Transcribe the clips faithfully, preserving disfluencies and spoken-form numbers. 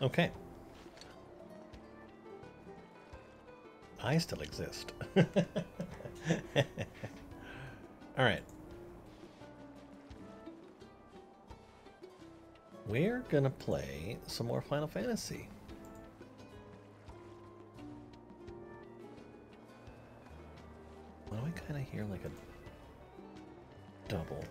Okay. I still exist. All right. We're gonna play some more Final Fantasy. Why do I kind of hear like a double?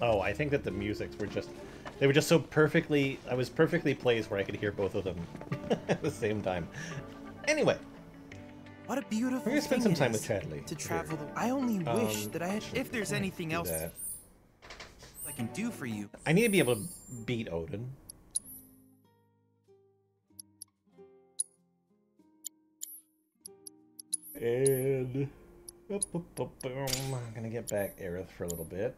Oh, I think that the musics were just, they were just so perfectly, I was perfectly placed where I could hear both of them at the same time. Anyway. What a beautiful we're gonna spend thing some time with Chadley to travel. Here. I only wish um, that I had, if there's anything else that I can do for you. I need to be able to beat Odin. And I'm gonna get back Aerith for a little bit.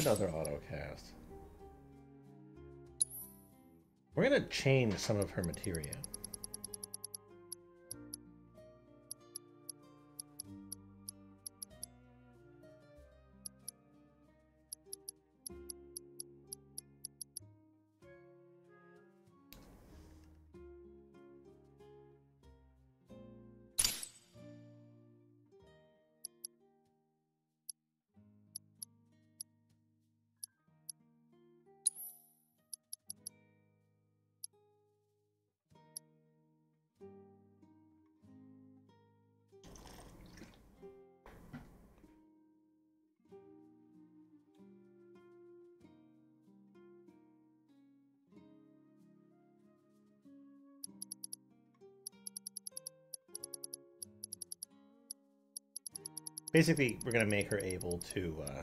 Another autocast. We're gonna change some of her materia. Basically, we're going to make her able to uh,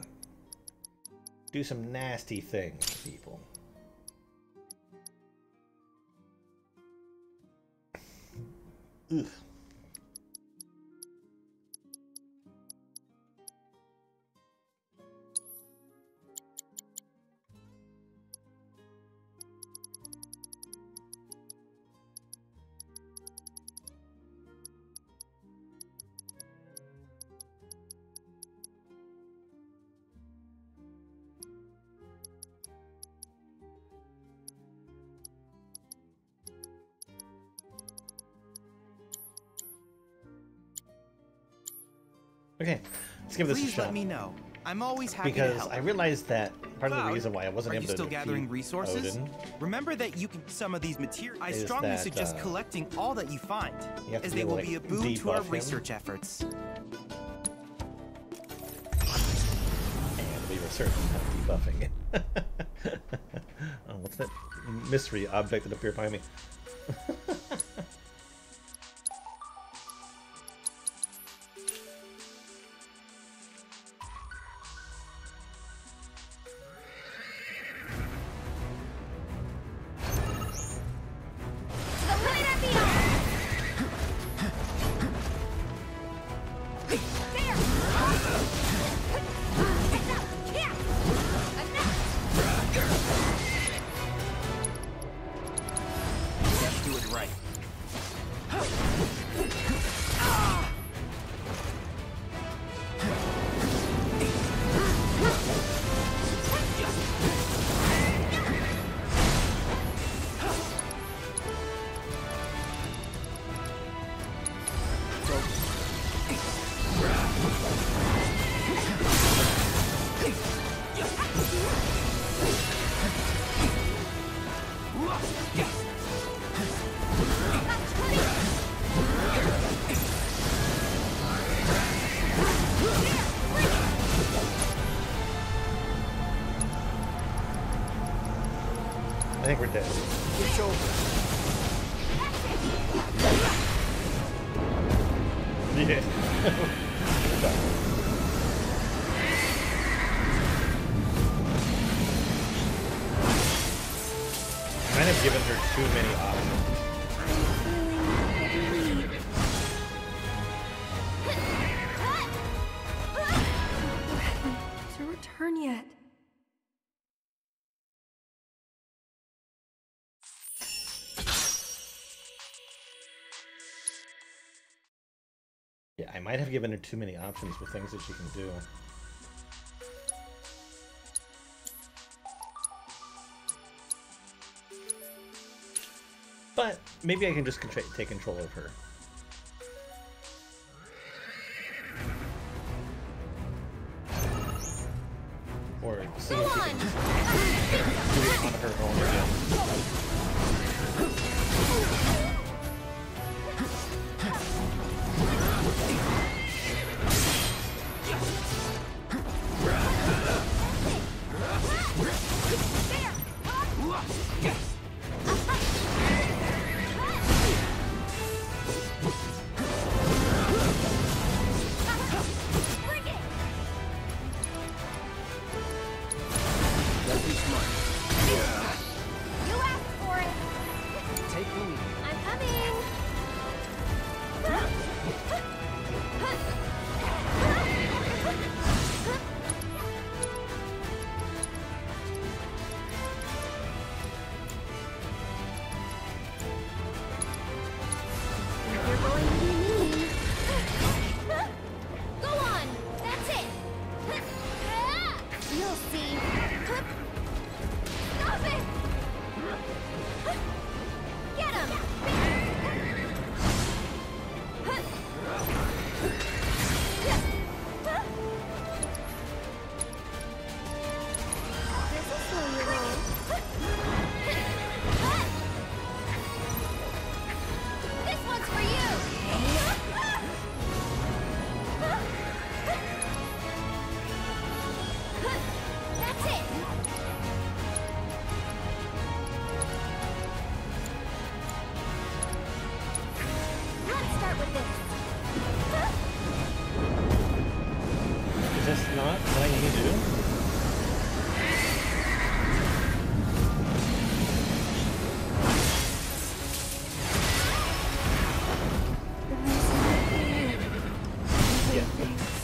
do some nasty things to people. Ugh. Okay, let's give this Please a shot. Please let me know. I'm always happy because to help. I realized that part Cloud, of the reason why I wasn't able to still gathering resources. Odin Remember that you can some of these materials. I strongly that, suggest uh, collecting all that you find, you as they will like, be a boon to our him. research efforts. And we were certainly not debuffing. Oh, what's that mystery object that appeared behind me? Right. I think we're dead. It's over. Yeah. We're done. I might have given her too many options. I might have given her too many options for things that she can do. But maybe I can just take control of her. Or see if she can just do it on her own again.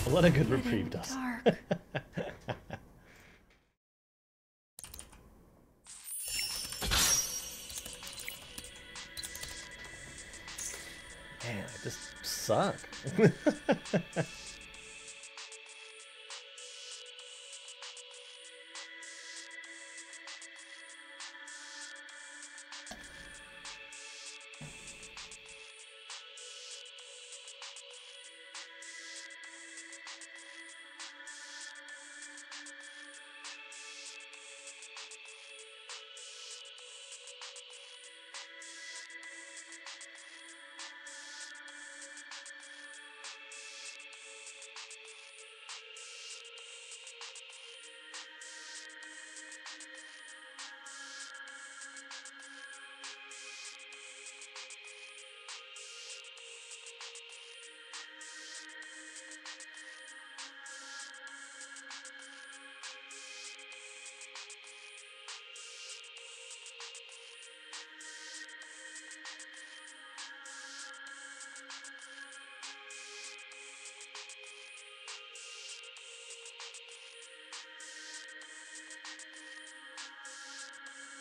What a good reprieve, Dust. Man, I just suck.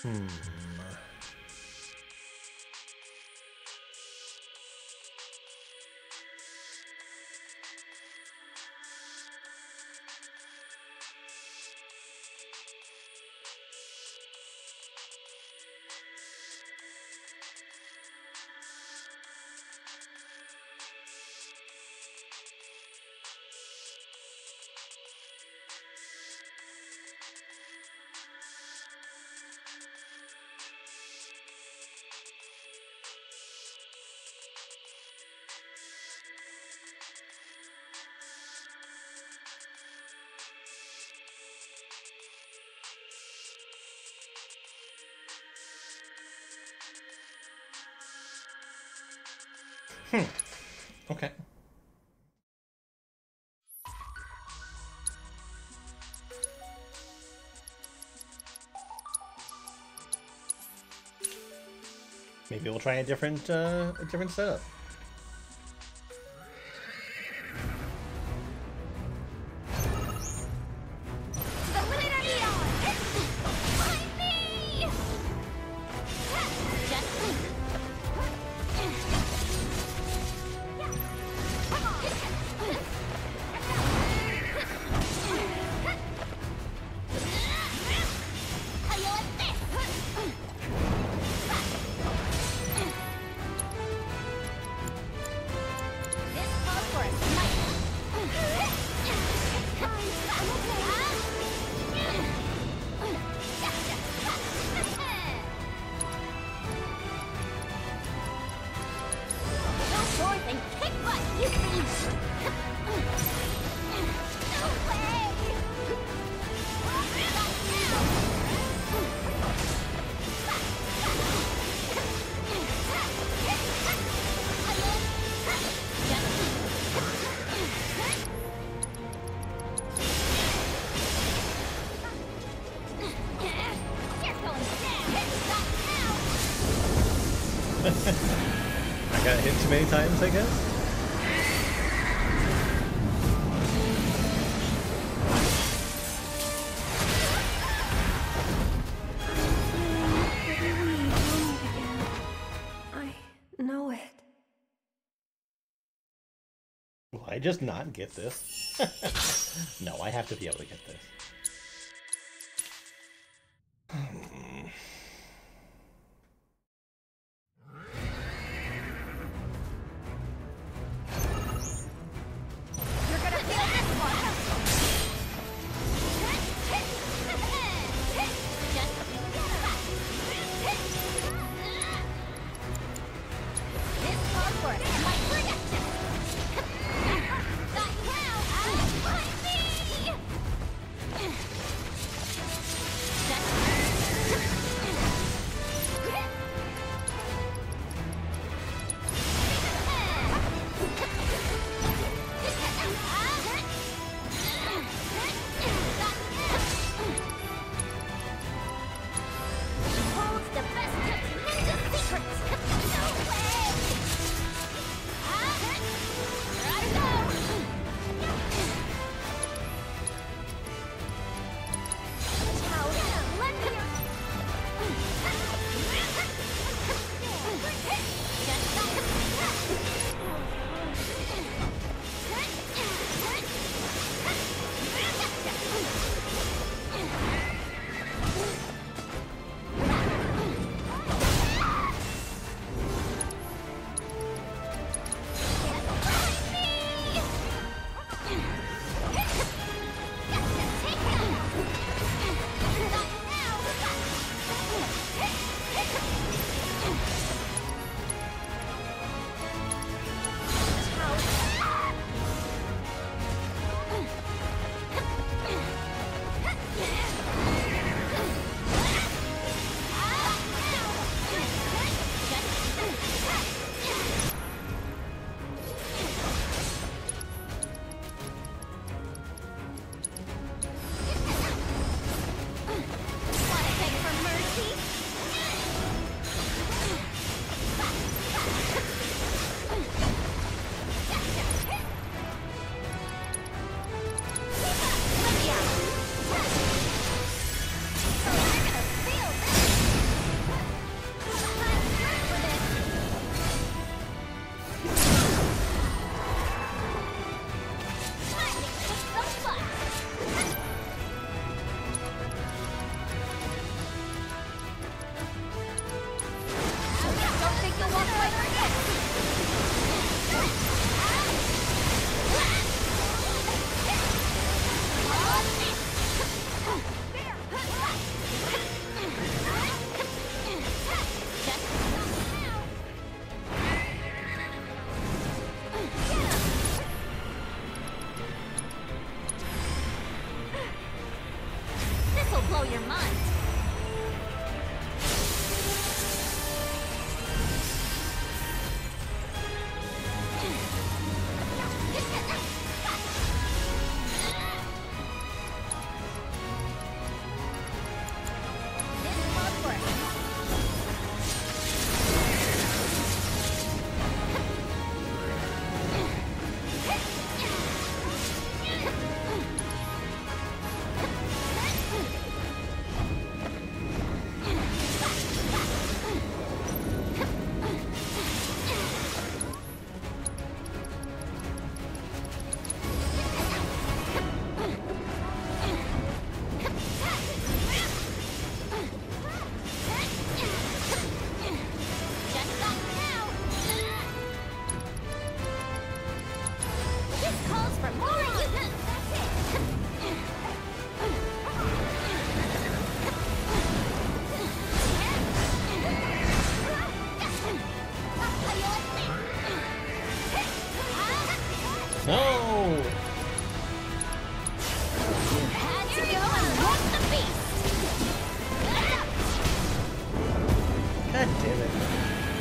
Hmm. Hmm. Okay. Maybe we'll try a different, uh, a different setup. Many times, I guess. I know it. Will I just not get this? No, I have to be able to get this.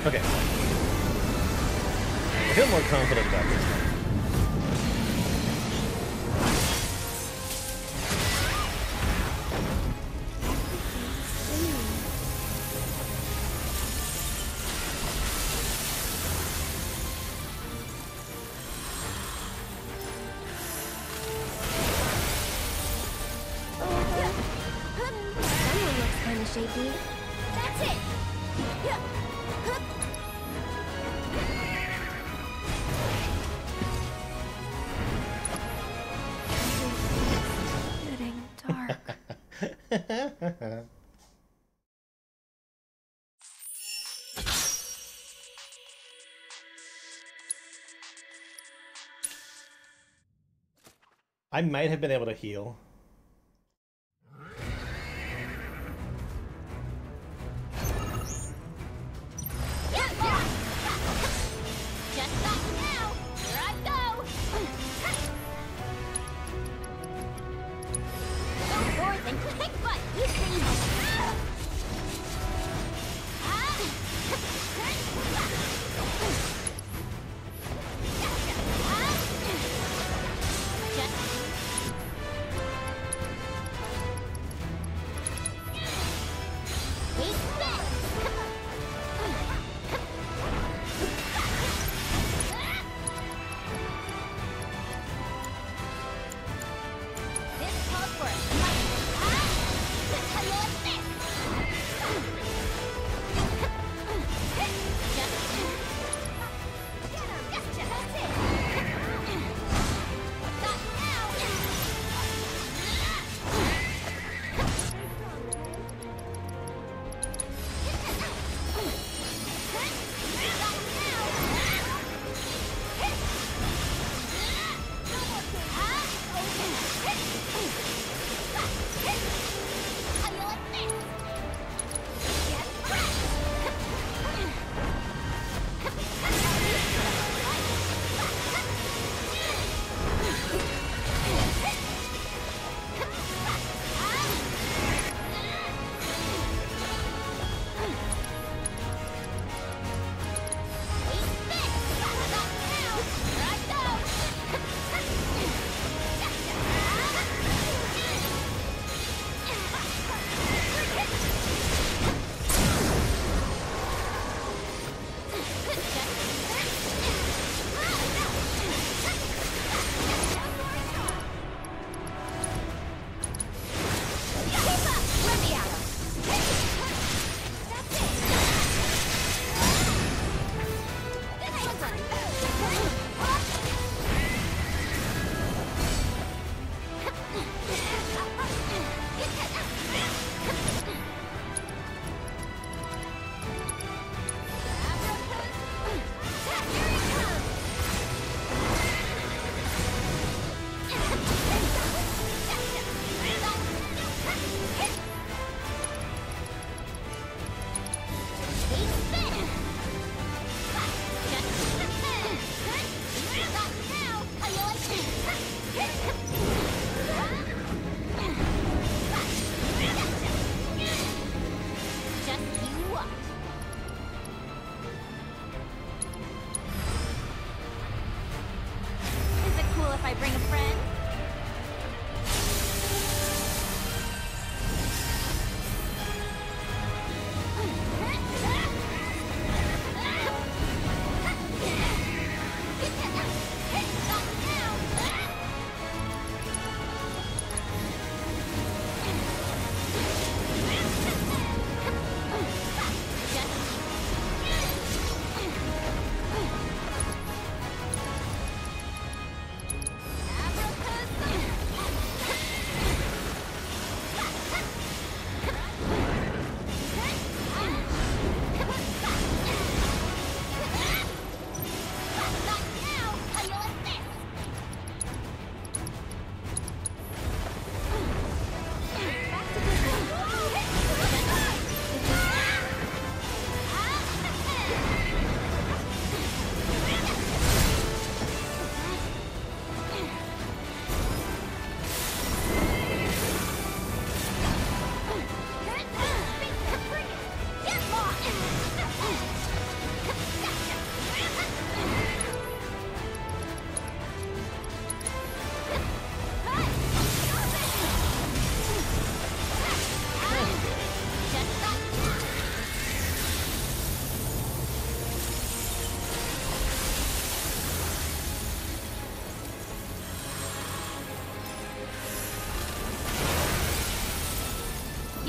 Okay. I feel more confident about this now. I might have been able to heal.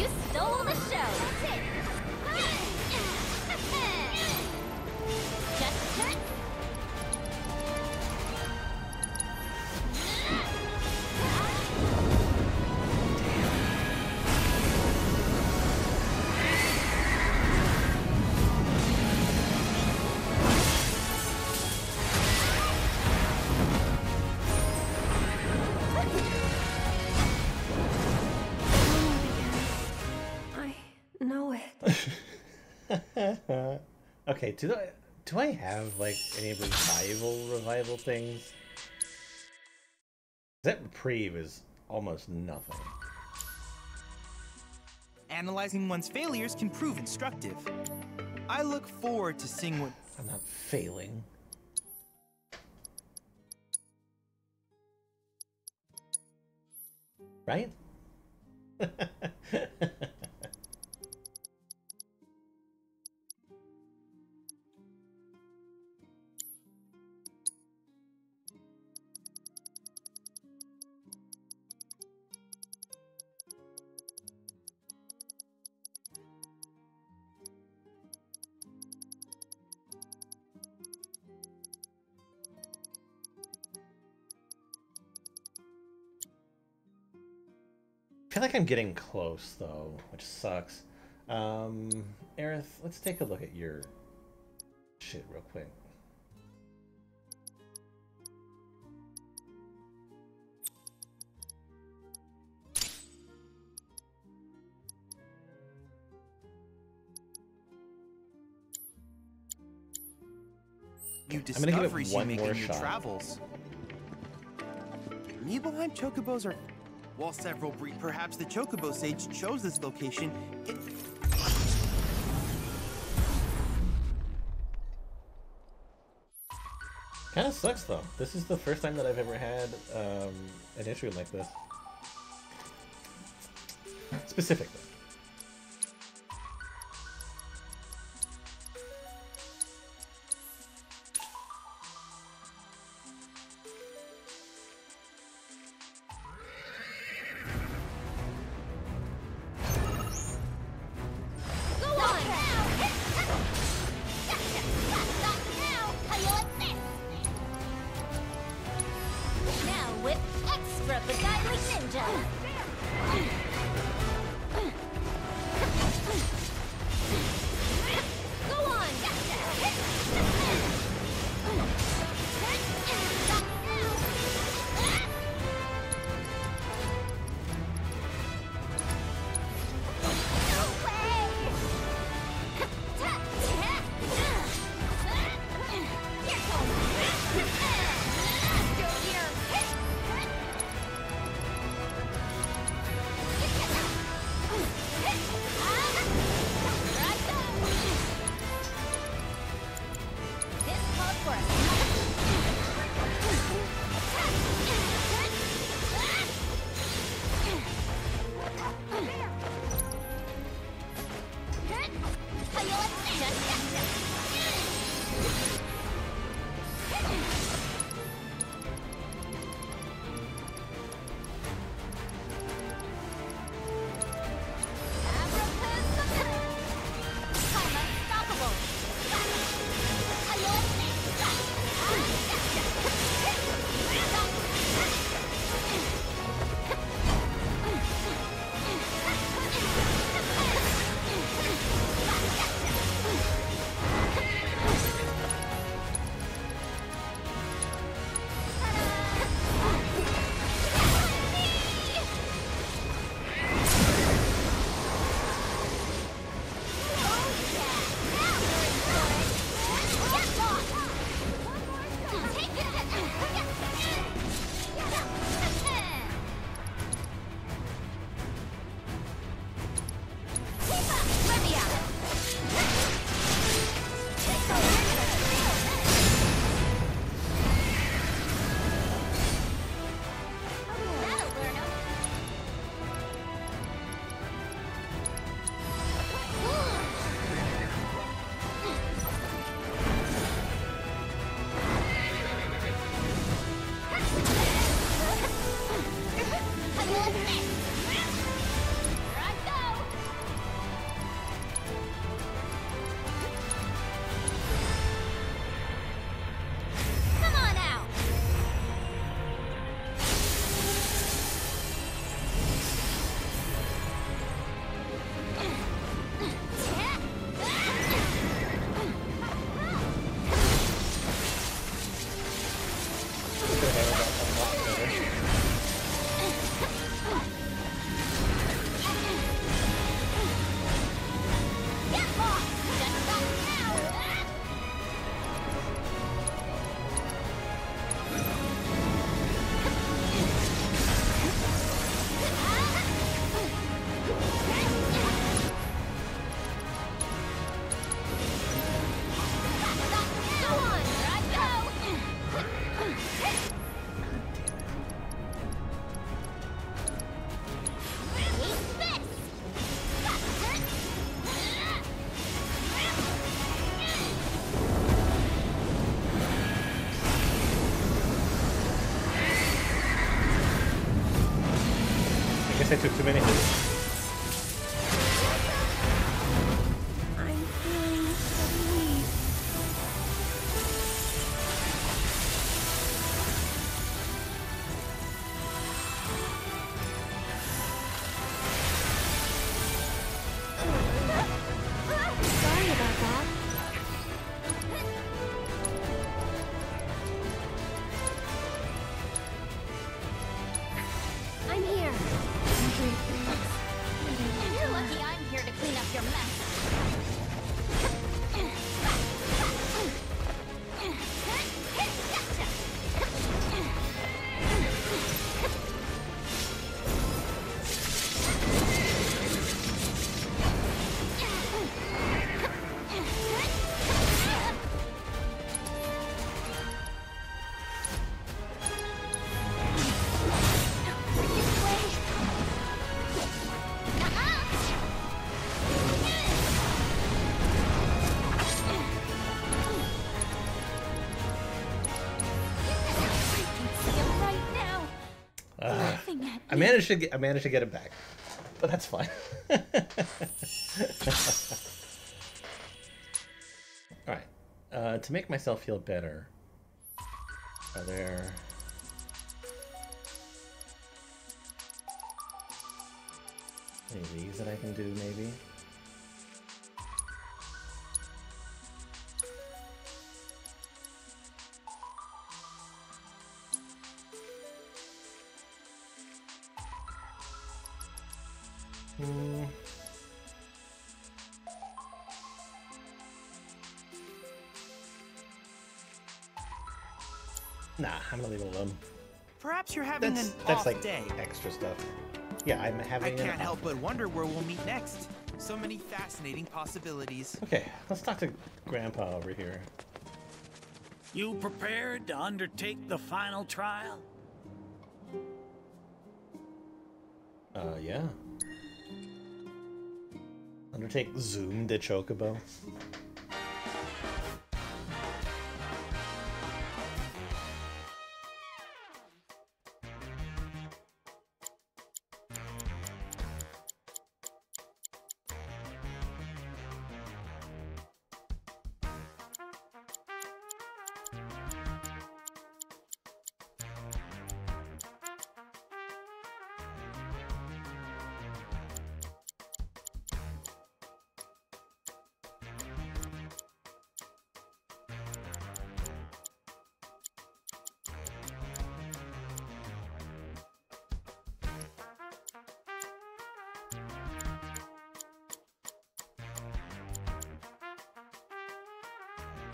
You stole the show. That's it. Just turn. Okay, do I, do I have, like, any revival revival things? That reprieve is almost nothing. Analyzing one's failures can prove instructive. I look forward to seeing what... I'm not failing. Right? I feel like I'm getting close though, which sucks. Um, Aerith, let's take a look at your shit real quick. You discoveries you make in your travels. Nibelheim chocobos are. While several breed, perhaps the Chocobo Sage chose this location. It... Kind of sucks though. This is the first time that I've ever had um, an issue like this. Specifically. With extra beguiling ninja! took too many hits. I managed to get, I managed to get it back, but that's fine. All right, uh, to make myself feel better, are there? Any of these that I can do, maybe? You're having that's, an that's off like day. Extra stuff. Yeah, I'm having. I can't an help off but day. Wonder where we'll meet next. So many fascinating possibilities. Okay, let's talk to Grandpa over here. You prepared to undertake the final trial? Uh, yeah. Undertake Zoom Da Chocobo.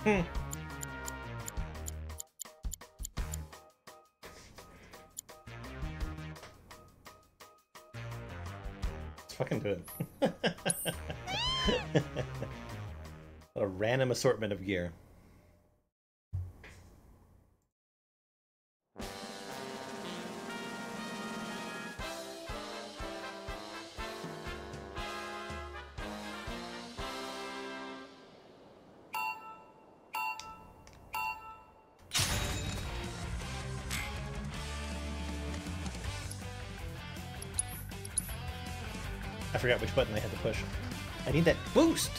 Hmm. Let's fucking do it. A random assortment of gear. I forgot which button I had to push. I need that boost!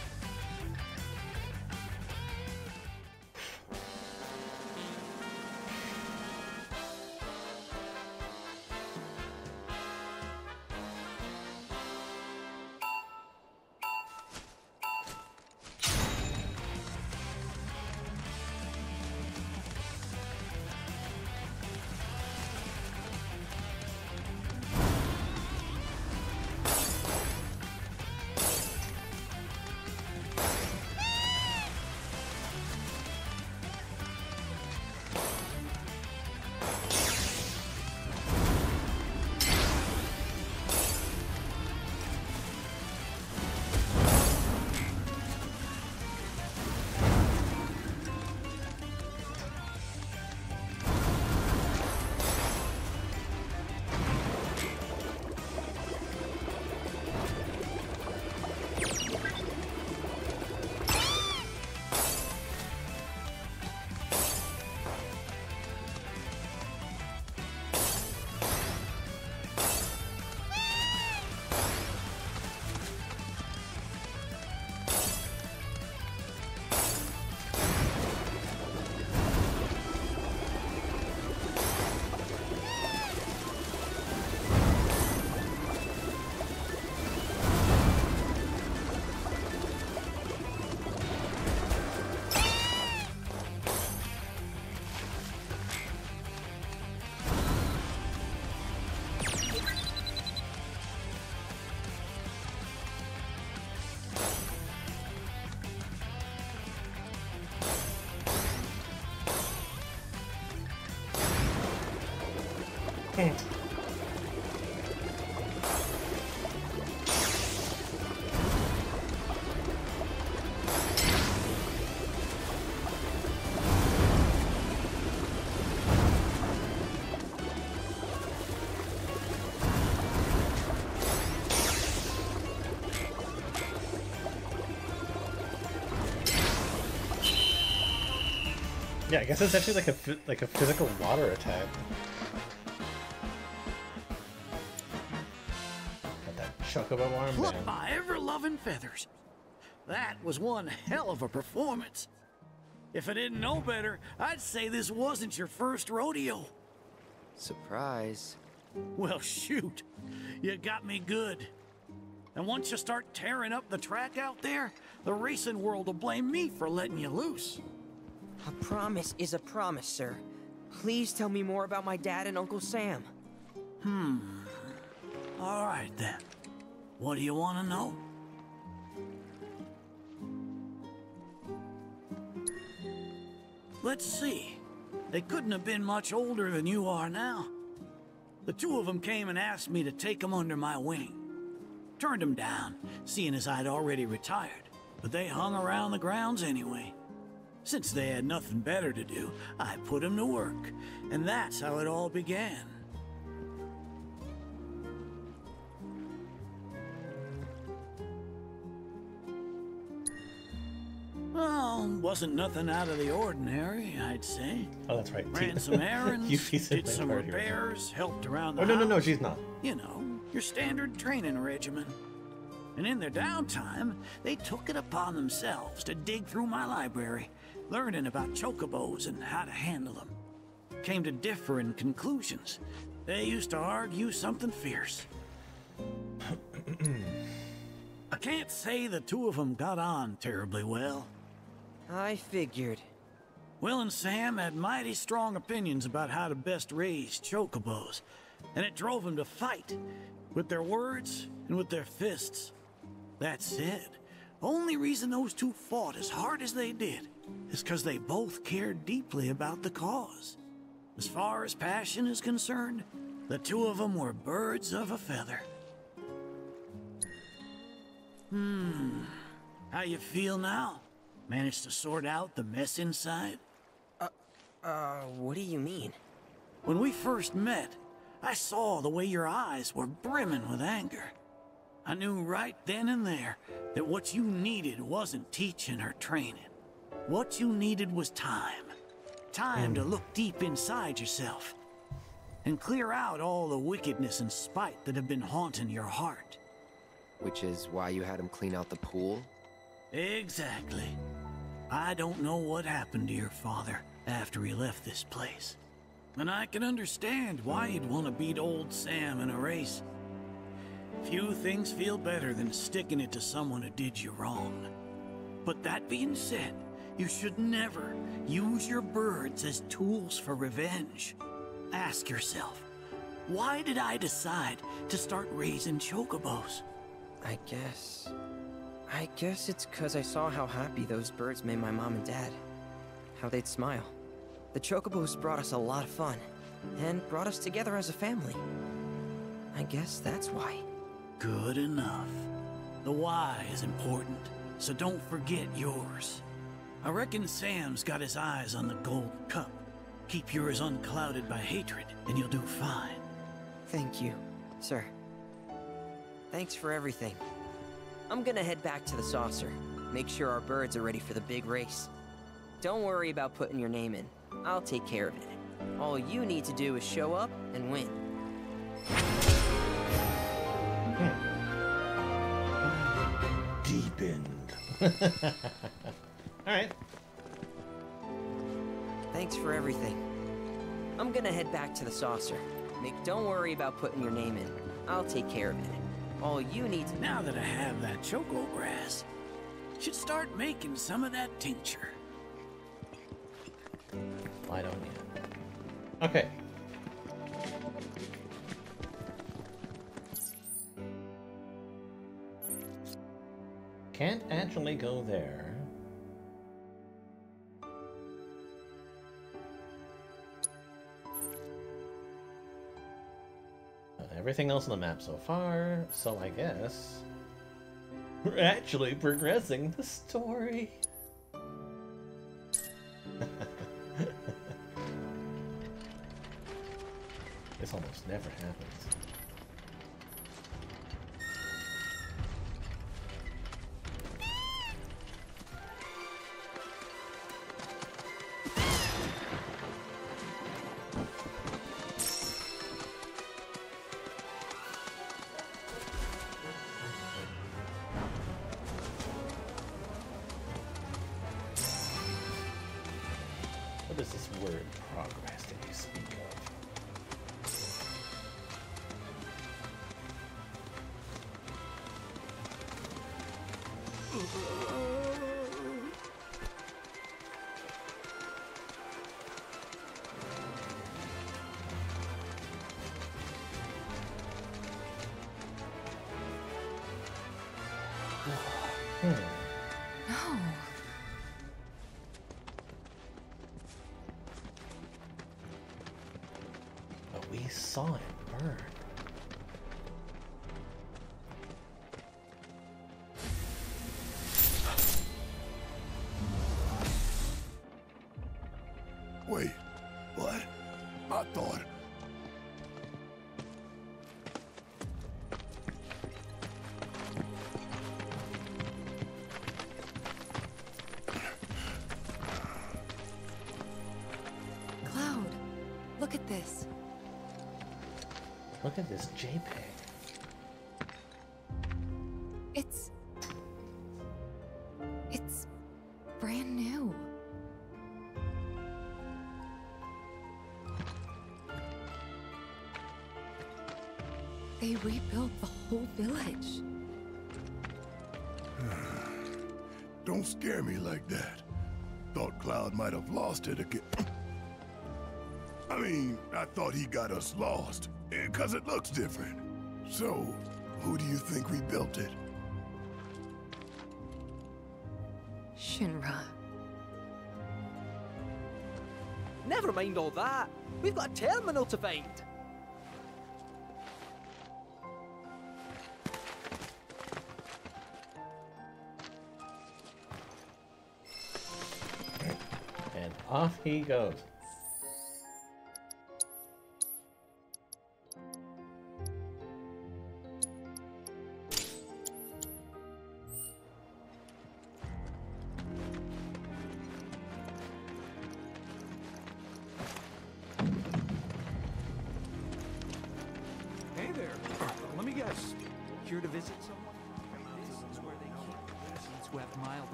Hmm. Yeah, I guess it's actually like a like a physical water attack. Got that Chocobo arm. Look, my ever-loving feathers. That was one hell of a performance. If I didn't know better, I'd say this wasn't your first rodeo. Surprise. Well, shoot. You got me good. And once you start tearing up the track out there, the racing world will blame me for letting you loose. A promise is a promise, sir. Please tell me more about my dad and Uncle Sam. Hmm. All right, then. What do you want to know? Let's see. They couldn't have been much older than you are now. The two of them came and asked me to take them under my wing. Turned them down, seeing as I'd already retired. But they hung around the grounds anyway. Since they had nothing better to do, I put him to work, and that's how it all began. Well, wasn't nothing out of the ordinary, I'd say. Oh, that's right. Ran some errands, did some repairs, helped around the house. Oh, no, no, no, she's not. You know, your standard training regimen. And in their downtime, they took it upon themselves to dig through my library, learning about chocobos and how to handle them. Came to differing conclusions. They used to argue something fierce. I can't say the two of them got on terribly well. I figured. Will and Sam had mighty strong opinions about how to best raise chocobos, and it drove them to fight, with their words and with their fists. That said, only reason those two fought as hard as they did is because they both cared deeply about the cause. As far as passion is concerned, the two of them were birds of a feather. Hmm. How you feel now? Managed to sort out the mess inside? Uh, uh, what do you mean? When we first met, I saw the way your eyes were brimming with anger. I knew right then and there that what you needed wasn't teaching or training. What you needed was time. Time mm. to look deep inside yourself and clear out all the wickedness and spite that have been haunting your heart. Which is why you had him clean out the pool? Exactly. I don't know what happened to your father after he left this place. And I can understand why you'd want to beat old Sam in a race. Few things feel better than sticking it to someone who did you wrong. But that being said, you should never use your birds as tools for revenge. Ask yourself, why did I decide to start raising chocobos? I guess... I guess it's 'cause I saw how happy those birds made my mom and dad. How they'd smile. The chocobos brought us a lot of fun, and brought us together as a family. I guess that's why. Good enough. The why is important, so don't forget yours. I reckon Sam's got his eyes on the gold cup. Keep yours unclouded by hatred, and you'll do fine. Thank you, sir. Thanks for everything. I'm gonna head back to the saucer. Make sure our birds are ready for the big race. Don't worry about putting your name in. I'll take care of it. All you need to do is show up and win. Hmm. Deepened. Alright. Thanks for everything. I'm gonna head back to the saucer. Nick, don't worry about putting your name in. I'll take care of it. All you need to... Now that I have that choco grass, should start making some of that tincture. Why don't you? Okay. Can't actually go there. everything else on the map so far, so I guess we're actually progressing the story. This almost never happens. This. Look at this JPEG. It's... It's... brand new. They rebuilt the whole village. Don't scare me like that. Thought Cloud might have lost it again. I mean, I thought he got us lost, because it looks different. So, who do you think rebuilt it? Shinra. Never mind all that. We've got a terminal to find. And off he goes.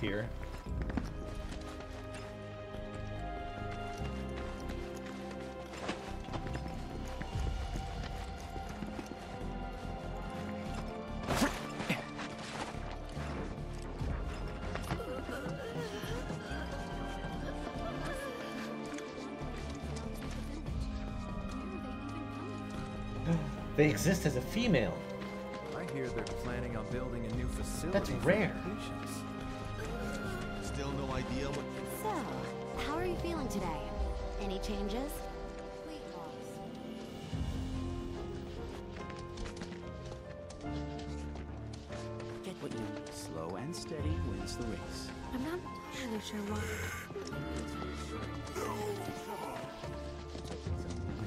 Here. They exist as a female. I hear they're planning on building a new facility. That's rare. Idea what so, how are you feeling today? Any changes? Get what you need. Slow and steady wins the race. I'm not entirely sure why.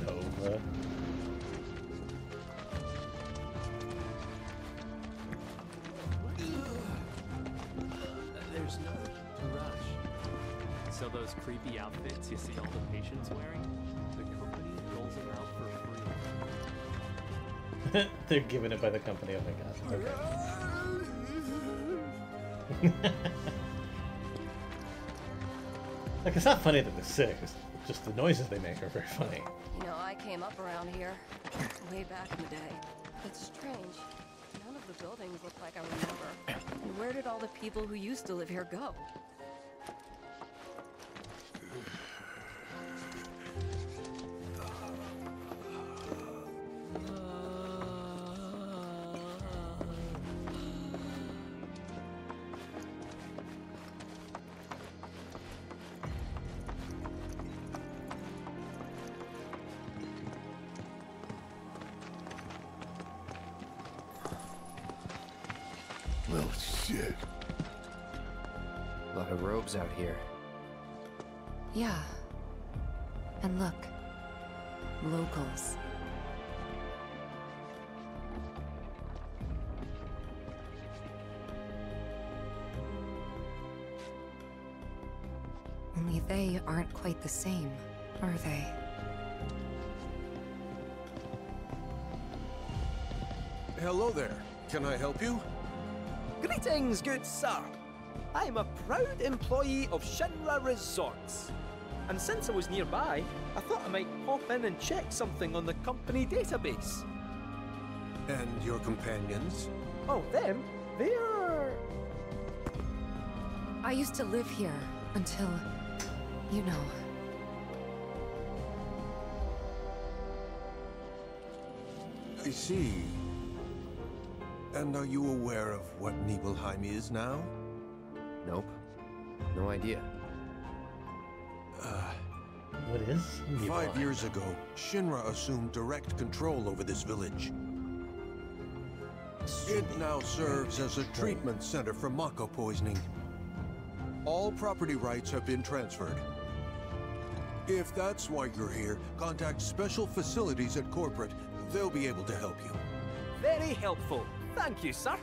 Nova. So those creepy outfits you see all the patients wearing, the company rolls them out for free. They're giving it by the company, oh my god. Okay. Like, it's not funny that they're sick, it's just the noises they make are very funny. You know, I came up around here way back in the day. It's strange. None of the buildings look like I remember. And where did all the people who used to live here go? Well, shit. A lot of robes out here. Yeah. And look. Locals. Only they aren't quite the same, are they? Hello there. Can I help you? Greetings, good sir. I am a proud employee of Shinra Resorts. And since I was nearby, I thought I might pop in and check something on the company database. And your companions? Oh, them? They're... I used to live here until... you know. I see. And are you aware of what Nibelheim is now? Nope. No idea. Uh, what is Nibelheim? Five years ago, Shinra assumed direct control over this village. It now serves as a treatment center for Mako poisoning. All property rights have been transferred. If that's why you're here, contact Special Facilities at Corporate. They'll be able to help you. Very helpful. Thank you, sir.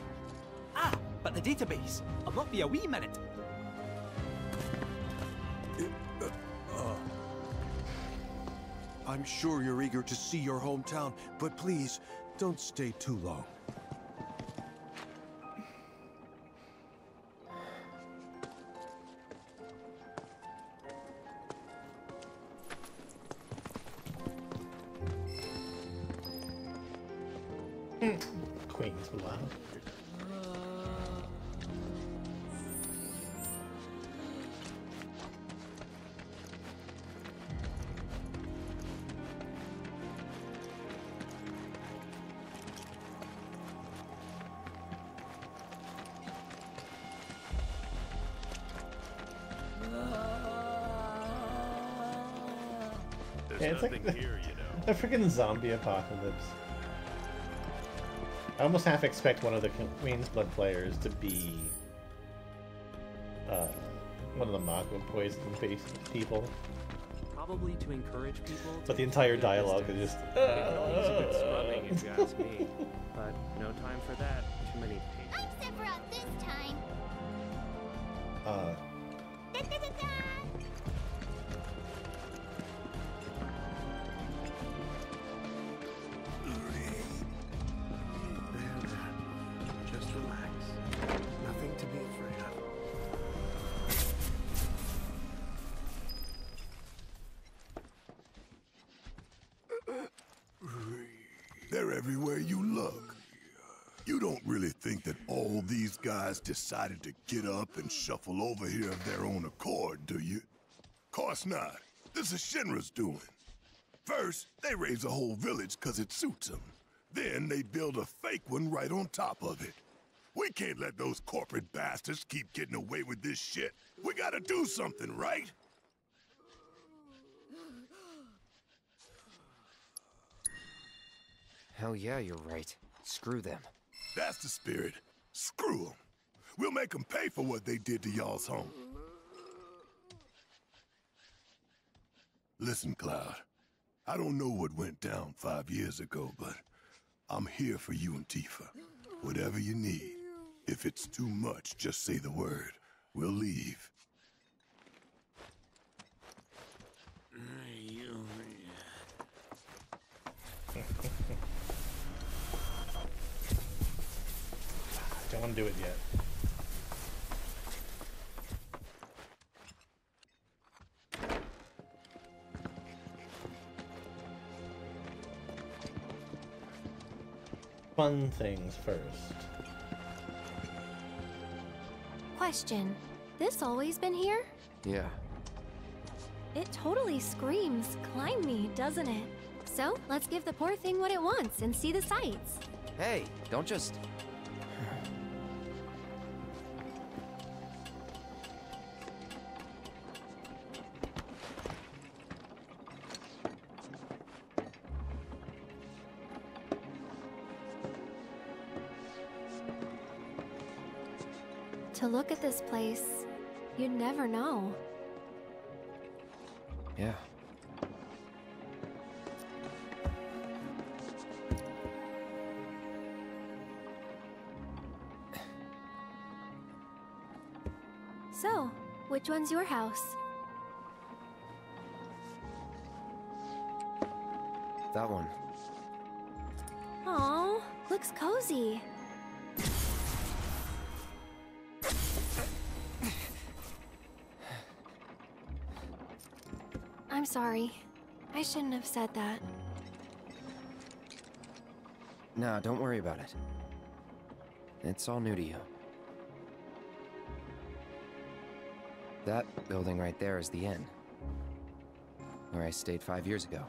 Ah, but the database. I'll not be a wee minute. Uh, uh, I'm sure you're eager to see your hometown, but please, don't stay too long. Queen's Blood. Yeah, it's like the, here, you know. The freaking zombie apocalypse. I almost half expect one of the Queen's Blood players to be uh, one of the Mako poison people. Probably to encourage people. But the entire dialogue is just. Uh, uh, scrubbing, if you ask me. But no time for that. Too many pages. I'm Sephiroth this time. Uh. Da, da, da, da. Decided to get up and shuffle over here of their own accord, do you? Course not. This is Shinra's doing. First, they raise a whole village because it suits them. Then they build a fake one right on top of it. We can't let those corporate bastards keep getting away with this shit. We gotta do something, right? Hell yeah, you're right. Screw them. That's the spirit. Screw them. We'll make them pay for what they did to y'all's home. Listen, Cloud. I don't know what went down five years ago, but I'm here for you and Tifa. Whatever you need. If it's too much, just say the word. We'll leave. Don't want to do it yet. Fun things first. Question. This always been here? Yeah. It totally screams, climb me, doesn't it? So, let's give the poor thing what it wants and see the sights. Hey, don't just... To look at this place, you'd never know. Yeah. So, which one's your house? That one. Aw, looks cozy. I'm sorry. I shouldn't have said that. Nah, don't worry about it. It's all new to you. That building right there is the inn, where I stayed five years ago.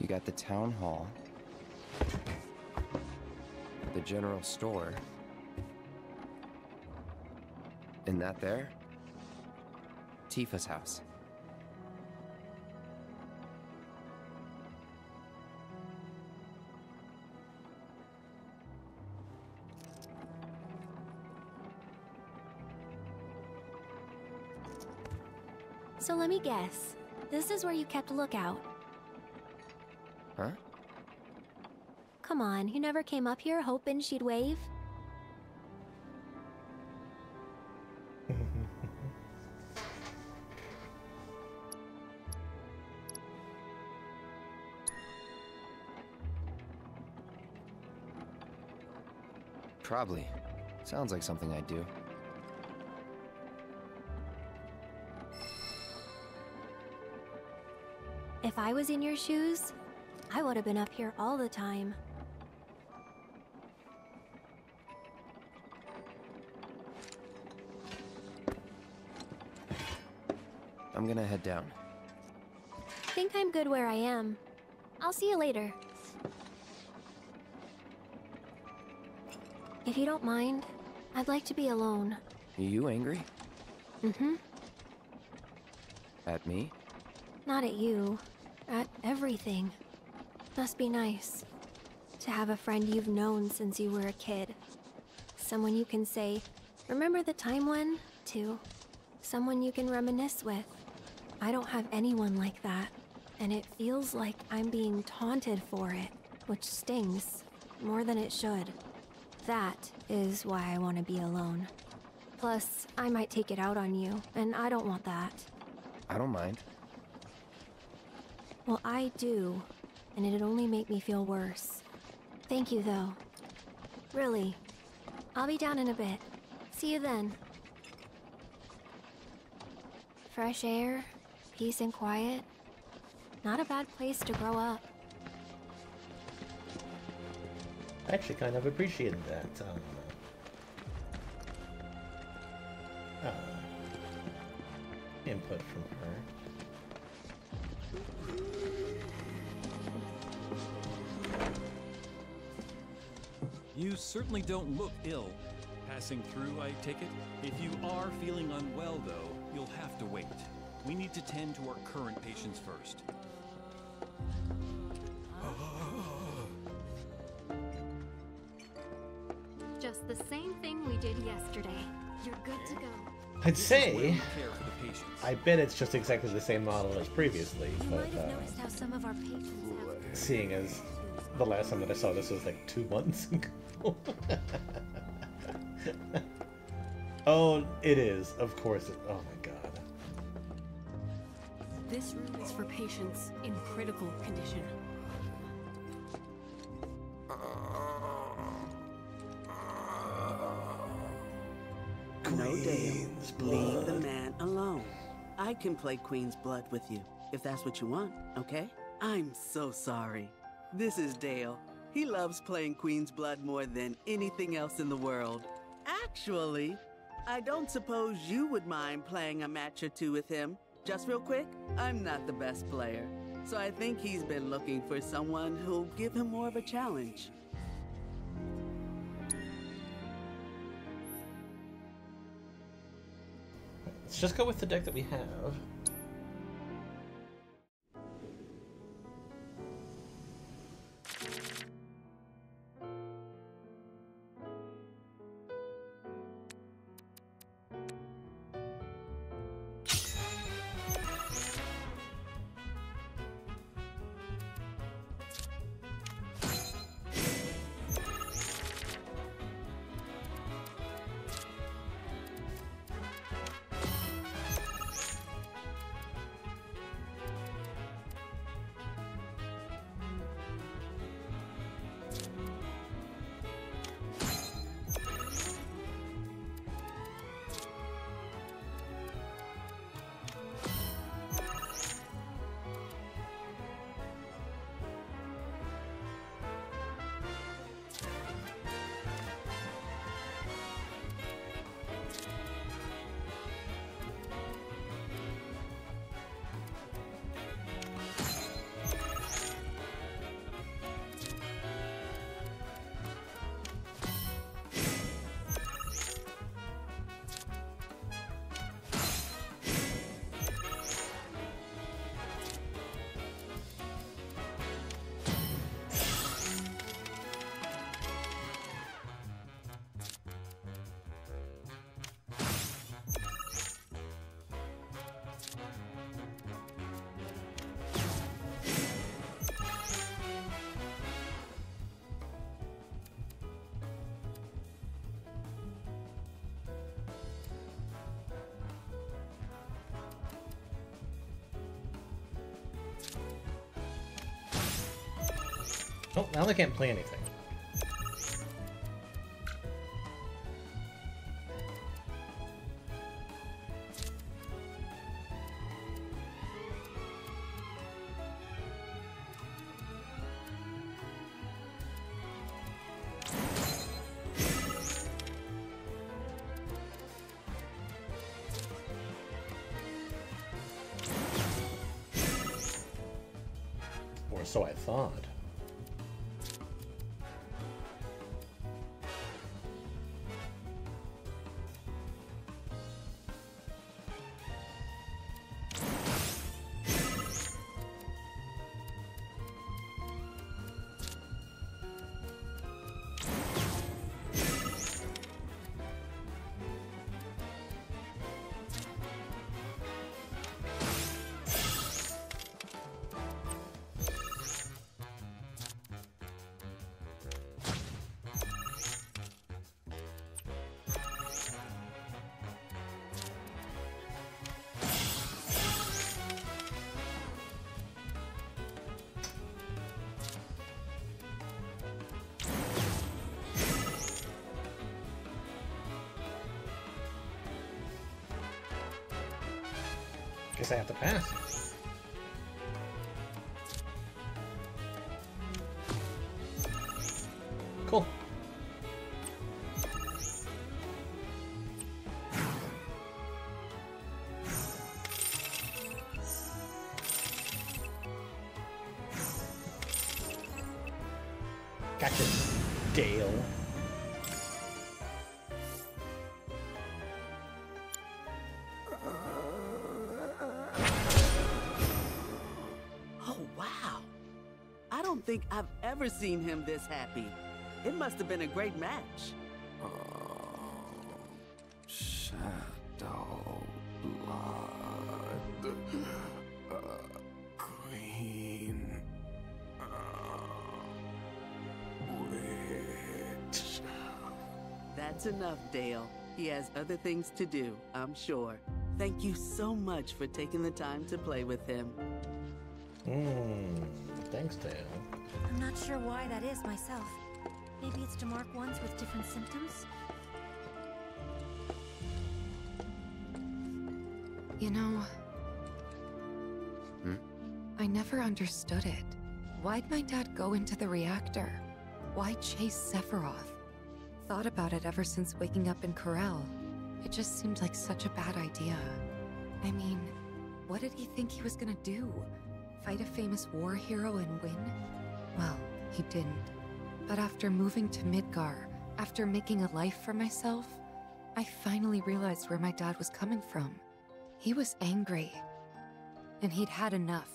You got the town hall, the general store, and that there, Tifa's house. So let me guess, this is where you kept lookout. Huh? Come on, you never came up here hoping she'd wave? Probably. Sounds like something I'd do. If I was in your shoes, I would have been up here all the time. I'm gonna head down. Think I'm good where I am. I'll see you later. If you don't mind, I'd like to be alone. Are you angry? Mm-hmm. At me? Not at you. At everything. Must be nice to have a friend you've known since you were a kid. Someone you can say, remember the time when, to. Someone you can reminisce with. I don't have anyone like that, and it feels like I'm being taunted for it, which stings more than it should. That is why I want to be alone. Plus, I might take it out on you, and I don't want that. I don't mind. Well, I do, and it'd only make me feel worse. Thank you, though. Really. I'll be down in a bit. See you then. Fresh air, peace and quiet. Not a bad place to grow up. I actually kind of appreciated that. Um, uh, input from her. You certainly don't look ill. Passing through, I take it? If you are feeling unwell, though, you'll have to wait. We need to tend to our current patients first. Just the same thing we did yesterday. You're good to go. I'd say, I bet it's just exactly the same model as previously, but uh, seeing as the last time that I saw this was like two months ago. Oh, it is. Of course it. Oh my god. This room is for patients in critical condition. No, Dale. Leave the man alone. I can play Queen's Blood with you, if that's what you want, okay? I'm so sorry. This is Dale. He loves playing Queen's Blood more than anything else in the world. Actually, I don't suppose you would mind playing a match or two with him. Just real quick, I'm not the best player, so I think he's been looking for someone who'll give him more of a challenge. Let's just go with the deck that we have. Oh, now they can't play anything. So I thought. Guess I have to pass. Cool. Gotcha, Dale. I don't think I've ever seen him this happy. It must have been a great match. Oh, Shadow Blood, uh, Queen, uh, Witch. That's enough, Dale. He has other things to do, I'm sure. Thank you so much for taking the time to play with him. Mmm. Thanks, Dale. I'm not sure why that is myself. Maybe it's to mark ones with different symptoms? You know... Hmm? I never understood it. Why'd my dad go into the reactor? Why chase Sephiroth? Thought about it ever since waking up in Corel. It just seemed like such a bad idea. I mean, what did he think he was gonna do? Fight a famous war hero and win? Well, he didn't. But after moving to Midgar, after making a life for myself, I finally realized where my dad was coming from. He was angry. And he'd had enough.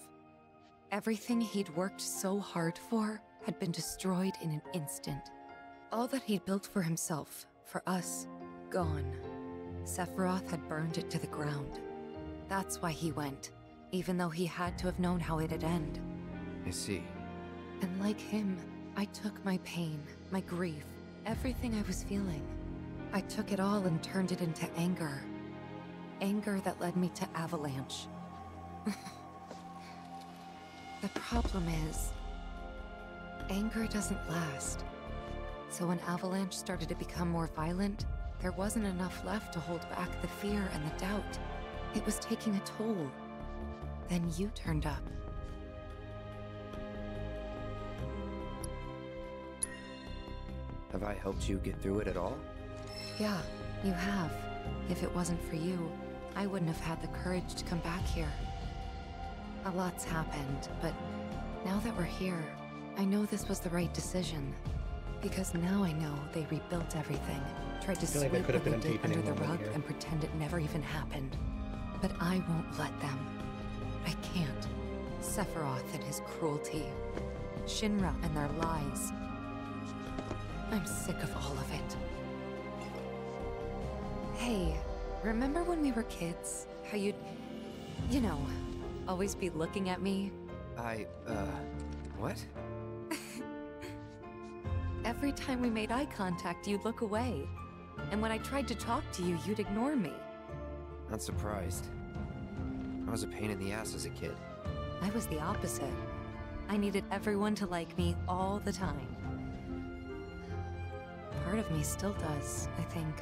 Everything he'd worked so hard for had been destroyed in an instant. All that he'd built for himself, for us, gone. Sephiroth had burned it to the ground. That's why he went. Even though he had to have known how it'd end. I see. And like him, I took my pain, my grief, everything I was feeling. I took it all and turned it into anger. Anger that led me to Avalanche. The problem is, anger doesn't last. So when Avalanche started to become more violent, there wasn't enough left to hold back the fear and the doubt. It was taking a toll. Then you turned up. Have I helped you get through it at all? Yeah, you have. If it wasn't for you, I wouldn't have had the courage to come back here. A lot's happened, but now that we're here, I know this was the right decision. Because now I know they rebuilt everything, tried to sweep what they did under the rug and pretend it never even happened. But I won't let them. I can't. Sephiroth and his cruelty. Shinra and their lies. I'm sick of all of it. Hey, remember when we were kids? How you'd, you know, always be looking at me? I, uh, what? Every time we made eye contact, you'd look away. And when I tried to talk to you, you'd ignore me. Not surprised. I was a pain in the ass as a kid. I was the opposite. I needed everyone to like me all the time. Part of me still does, I think.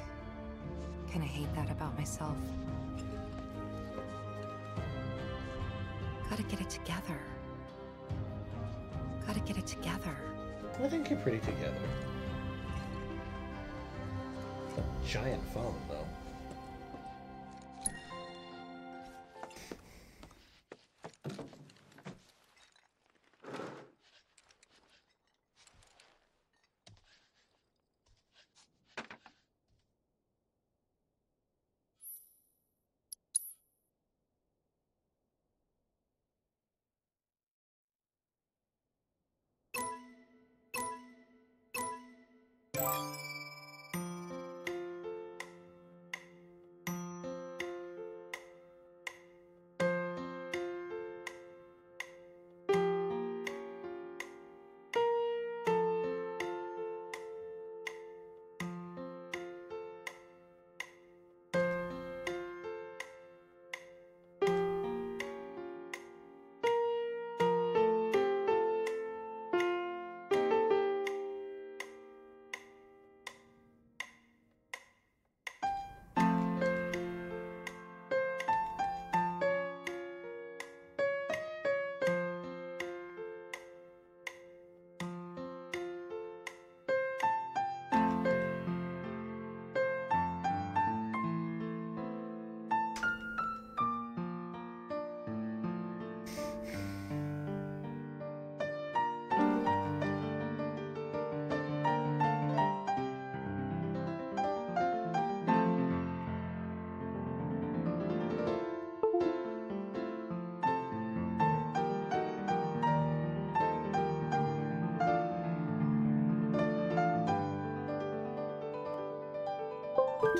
Kinda hate that about myself. Gotta get it together. Gotta get it together. I think you're pretty together. It's a giant phone, though.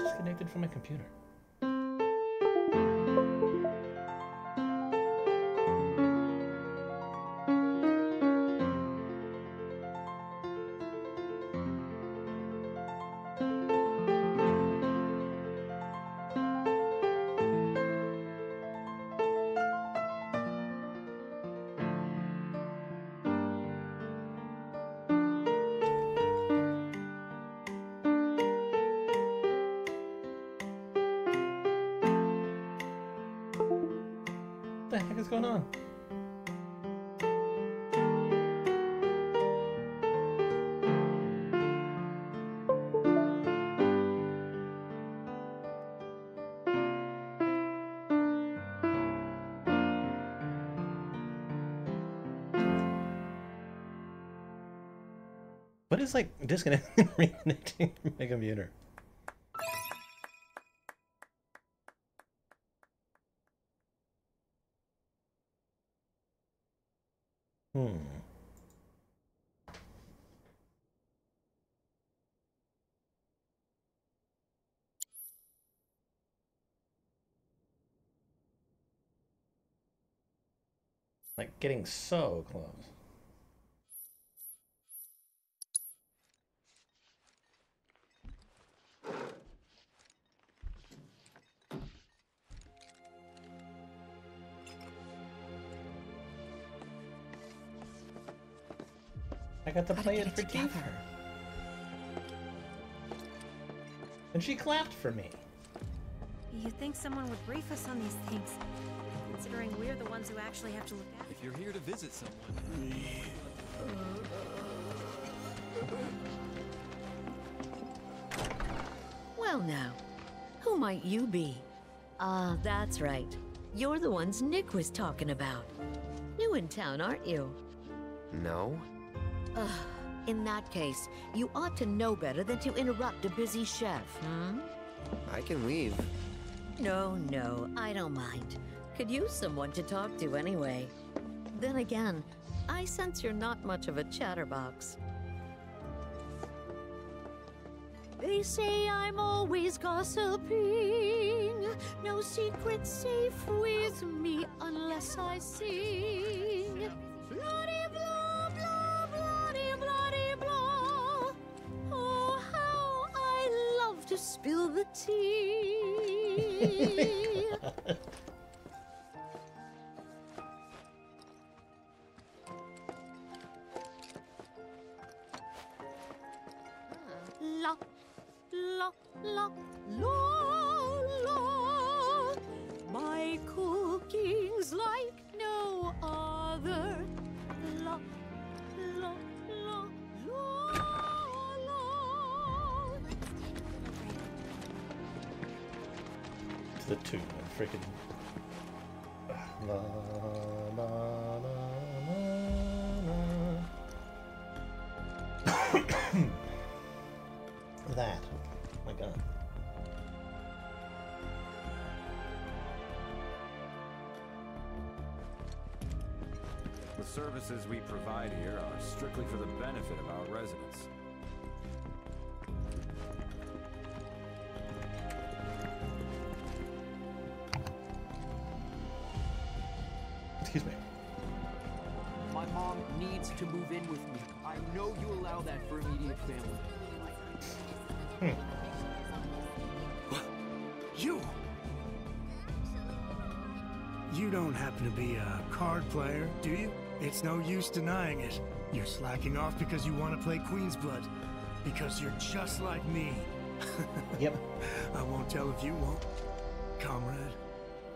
Disconnected from my computer. What's going on? What is like disconnecting and reconnecting from my computer? Like getting so close. I got to play it for Tifa. And she clapped for me. You'd think someone would brief us on these things. Considering we're the ones who actually have to look at it. If you're here to visit someone... Well now, who might you be? Ah, uh, that's right. You're the ones Nick was talking about. New in town, aren't you? No. Uh, in that case, you ought to know better than to interrupt a busy chef, hmm? I can leave. No, no, I don't mind. Could use someone to talk to anyway. Then again, I sense you're not much of a chatterbox. They say I'm always gossiping. No secret safe with me unless I sing. Bloody blah, blah, bloody, bloody blah. Oh, how I love to spill the tea. lock, lock, lock. My cooking's like no other. Lock, lock, lock, lock, lock. The tune, freaking. La, la, la, la, la. That. Oh my God. The services we provide here are strictly for the benefit of our residents. Excuse me. My mom needs to move in with me. I know you allow that for immediate family. Hmm. What? You? You don't happen to be a card player, do you? It's no use denying it. You're slacking off because you want to play Queen's Blood. Because you're just like me. Yep. I won't tell if you won't. Comrade,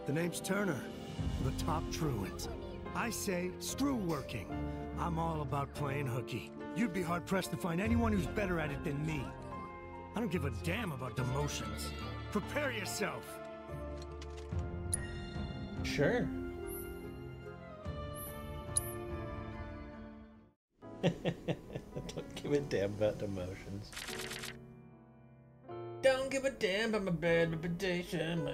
the name's Turner, the top truant. I say, screw working. I'm all about playing hooky. You'd be hard-pressed to find anyone who's better at it than me. I don't give a damn about demotions. Prepare yourself. Sure. Don't give a damn about demotions. Don't give a damn about my bad reputation.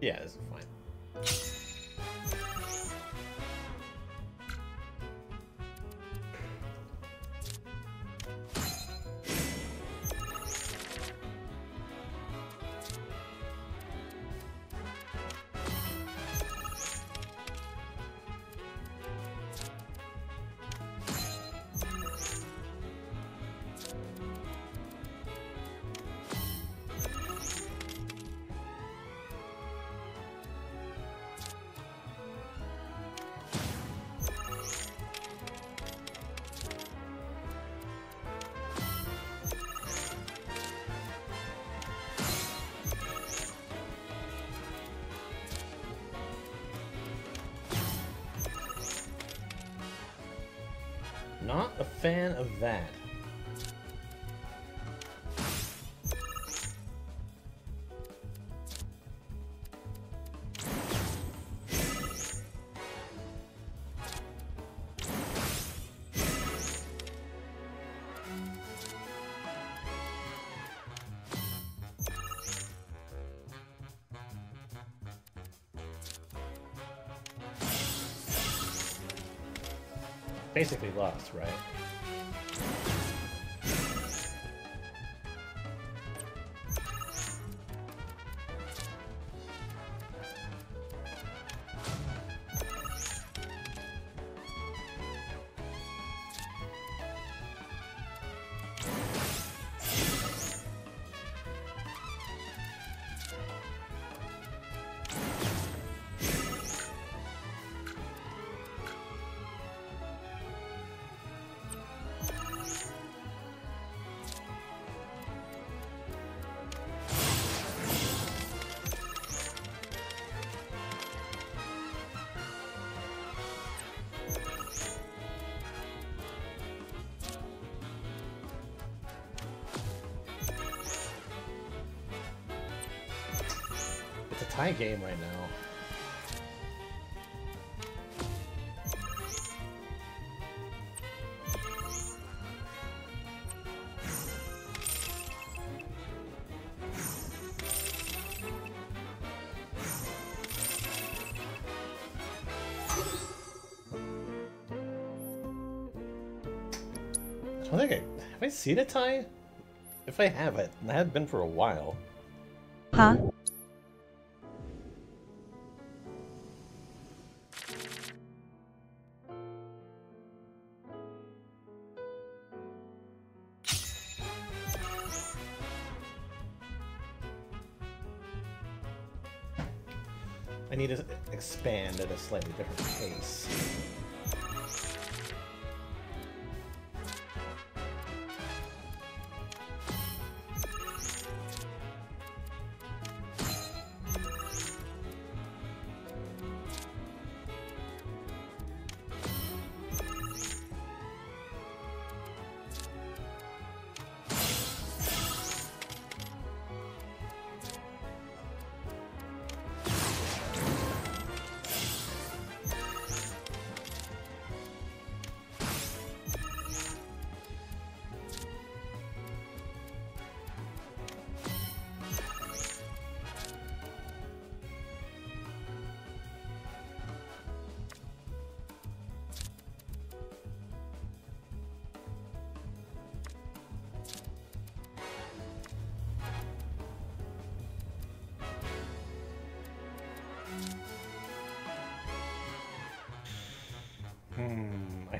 Yeah, this is fine. Fan of that. Basically lost, right? High game right now. I think I have I seen a tie? If I have it, I have been for a while. Huh? Expand at a slightly different pace.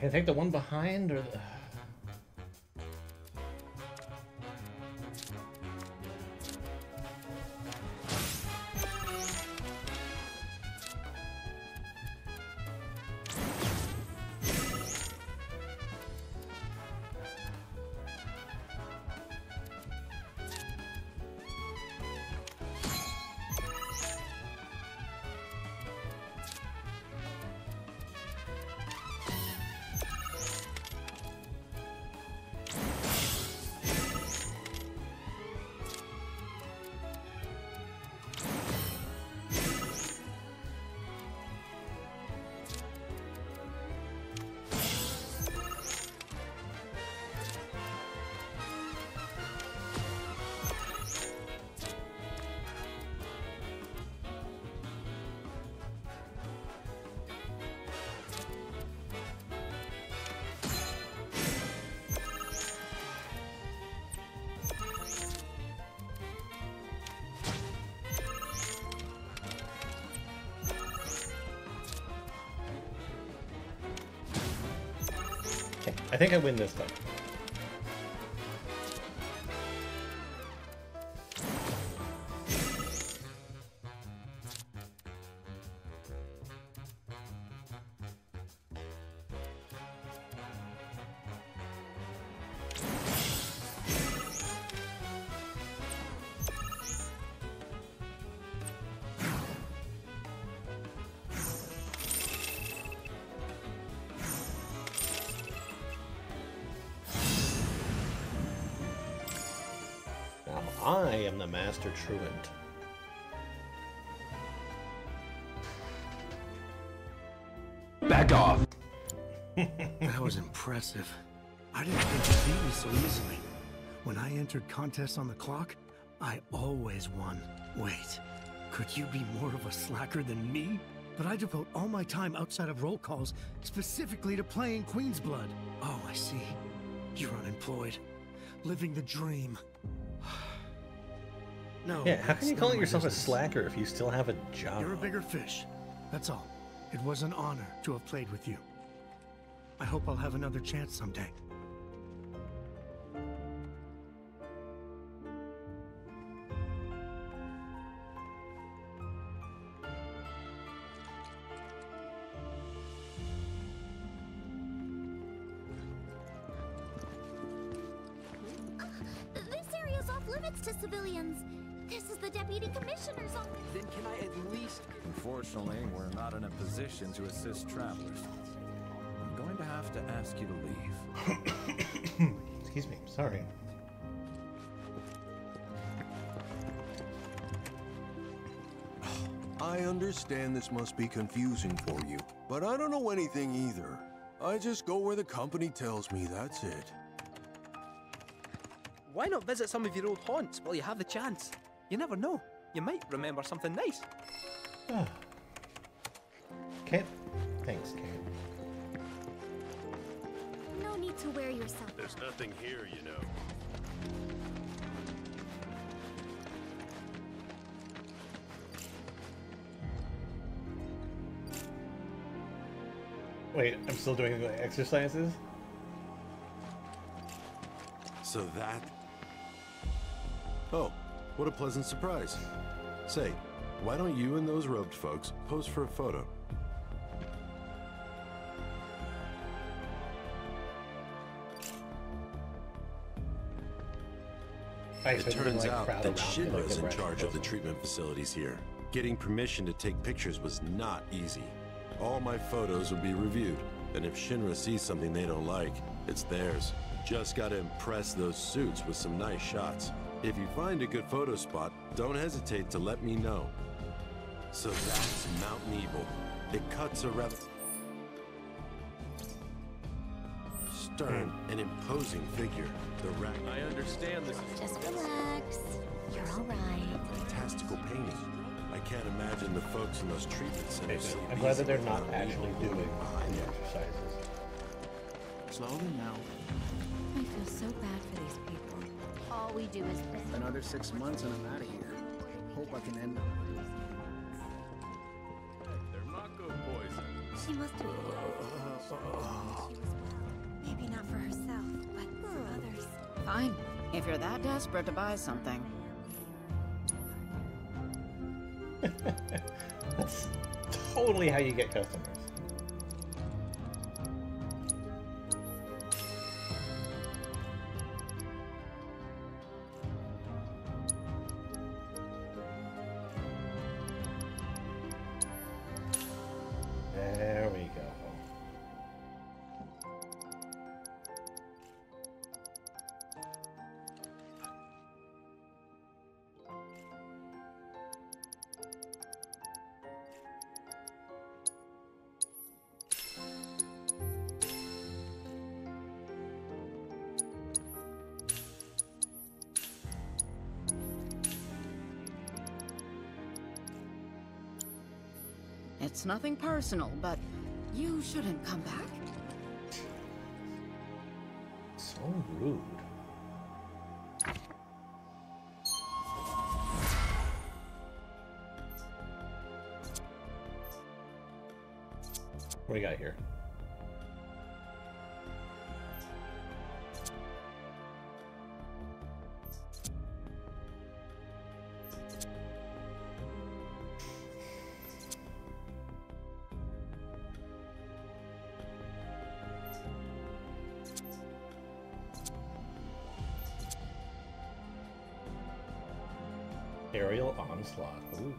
can take the one behind or the... I think I win this time. I am the master truant. Back off! That was impressive. I didn't think you beat me so easily. When I entered contests on the clock, I always won. Wait, could you be more of a slacker than me? But I devote all my time outside of roll calls specifically to playing Queen's Blood. Oh, I see. You're unemployed. Living the dream. No, yeah, how can you call yourself a slacker if you still have a job? You're a bigger fish. That's all. It was an honor to have played with you. I hope I'll have another chance someday. This area's off limits to civilians. This is the Deputy Commissioner's office. Then can I at least... Unfortunately, we're not in a position to assist travelers. I'm going to have to ask you to leave. Excuse me. Sorry. I understand this must be confusing for you, but I don't know anything either. I just go where the company tells me, that's it. Why not visit some of your old haunts while you have the chance? You never know. You might remember something nice. Oh. Kate? Thanks, Kate. No need to wear yourself out. There's nothing here, you know. Wait, I'm still doing the exercises? So that... Oh. What a pleasant surprise. Say, why don't you and those robed folks pose for a photo? It turns out that Shinra is in charge of the treatment facilities here. Getting permission to take pictures was not easy. All my photos will be reviewed, and if Shinra sees something they don't like, it's theirs. Just gotta impress those suits with some nice shots. If you find a good photo spot, don't hesitate to let me know. So that's Mount Nebel. It cuts a rather stern and imposing figure. The rack. I understand this. Just relax. You're all right. Fantastical painting. I can't imagine the folks in those treatment centers. I'm glad that they're not actually doing behind the exercises. Slowly now. I feel so bad for these people. All we do is another six months and I'm out of here. Hope I can end up. They're Mako poison. She must have been. Maybe not for herself, but for others. Fine. If you're that desperate to buy something. That's totally how you get customers. It's nothing personal, but you shouldn't come back. So rude. What do we got here? Aerial onslaught. Ooh.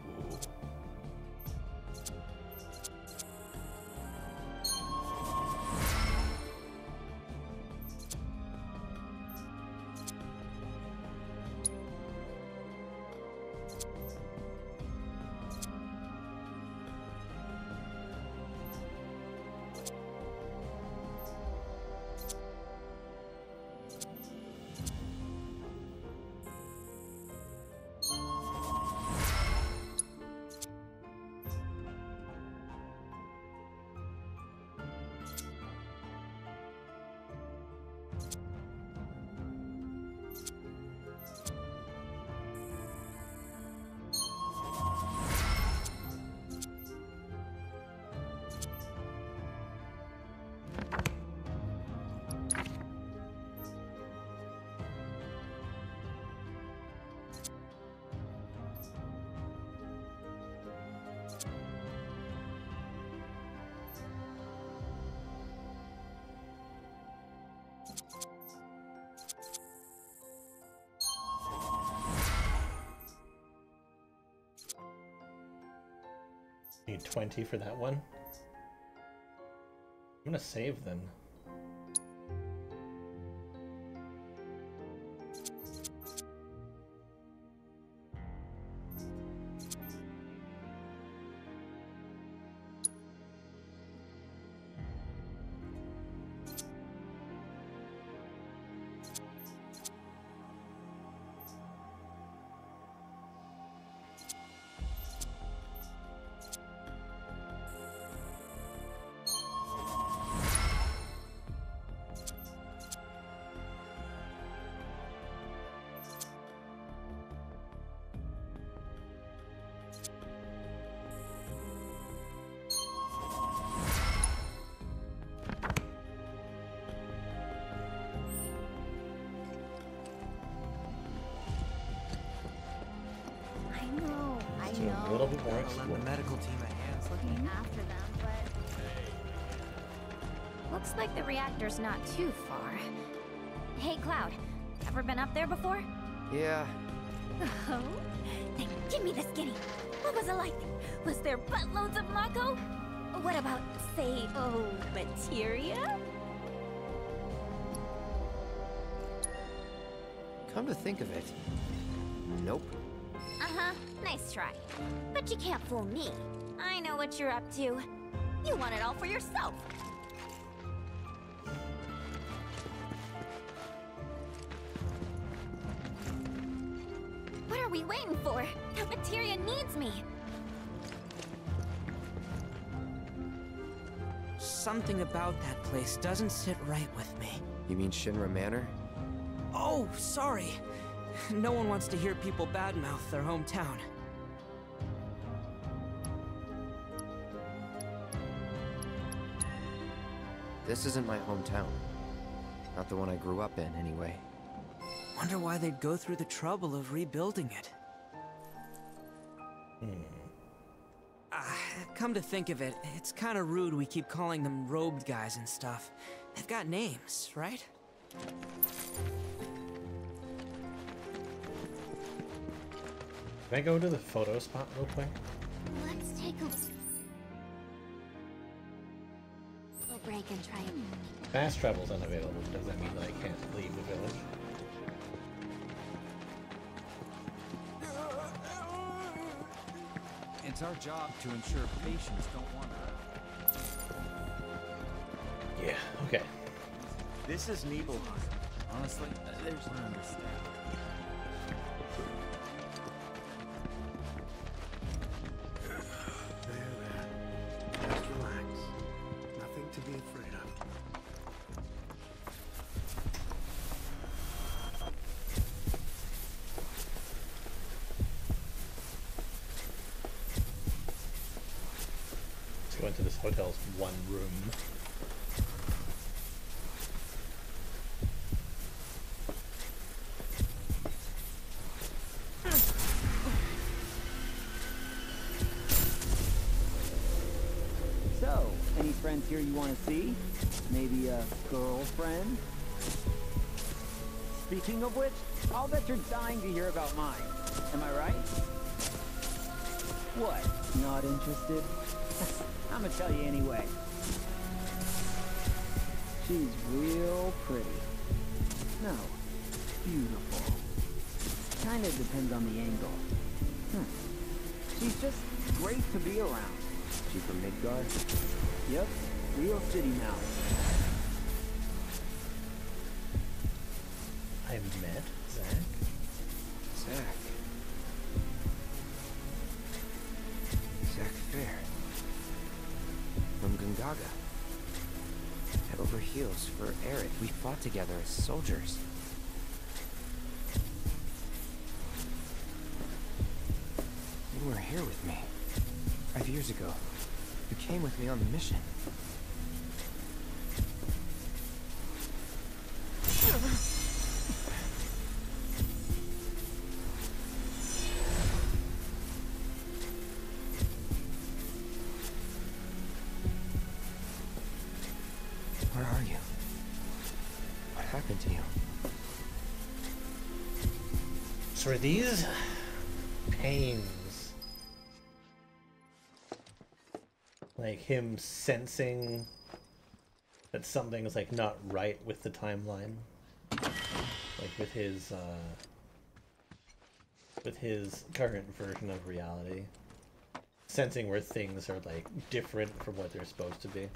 Need twenty for that one. I'm gonna save then. A little bit more exploring. The medical team at hand is looking after them, but looks like the reactor's not too far. Hey, Cloud, ever been up there before? Yeah. Oh, then give me the skinny. What was it like? Was there buttloads of Mako? What about, say, oh, materia? Come to think of it, nope. Uh-huh. Nice try. But you can't fool me. I know what you're up to. You want it all for yourself. What are we waiting for? The materia needs me. Something about that place doesn't sit right with me. You mean Shinra Manor? Oh, sorry. No one wants to hear people badmouth their hometown. This isn't my hometown. Not the one I grew up in, anyway. Wonder why they'd go through the trouble of rebuilding it. Hmm. Ah, come to think of it, it's kind of rude we keep calling them robed guys and stuff. They've got names, right? Can I go to the photo spot real quick? Let's take a look. We'll break and try it. Fast travel's unavailable. Does that mean that I can't leave the village? It's our job to ensure patients don't wander. Yeah, okay. This is Nibelheim. Honestly, there's no understanding. Hotel's one room. So, any friends here you want to see? Maybe a girlfriend? Speaking of which, I'll bet you're dying to hear about mine. Am I right? What? Not interested? I'm gonna tell you anyway. She's real pretty. No, beautiful. Kinda depends on the angle. Hm. She's just great to be around. She from Midgar? Yep, real city now. I've met Zach. Zach. Zach Fair. From Gungaga. Head over heels for Aerith. We fought together as soldiers. You were here with me. Five years ago. You came with me on the mission. For these pains, like him sensing that something is like not right with the timeline, like with his uh, with his current version of reality, sensing where things are like different from what they're supposed to be.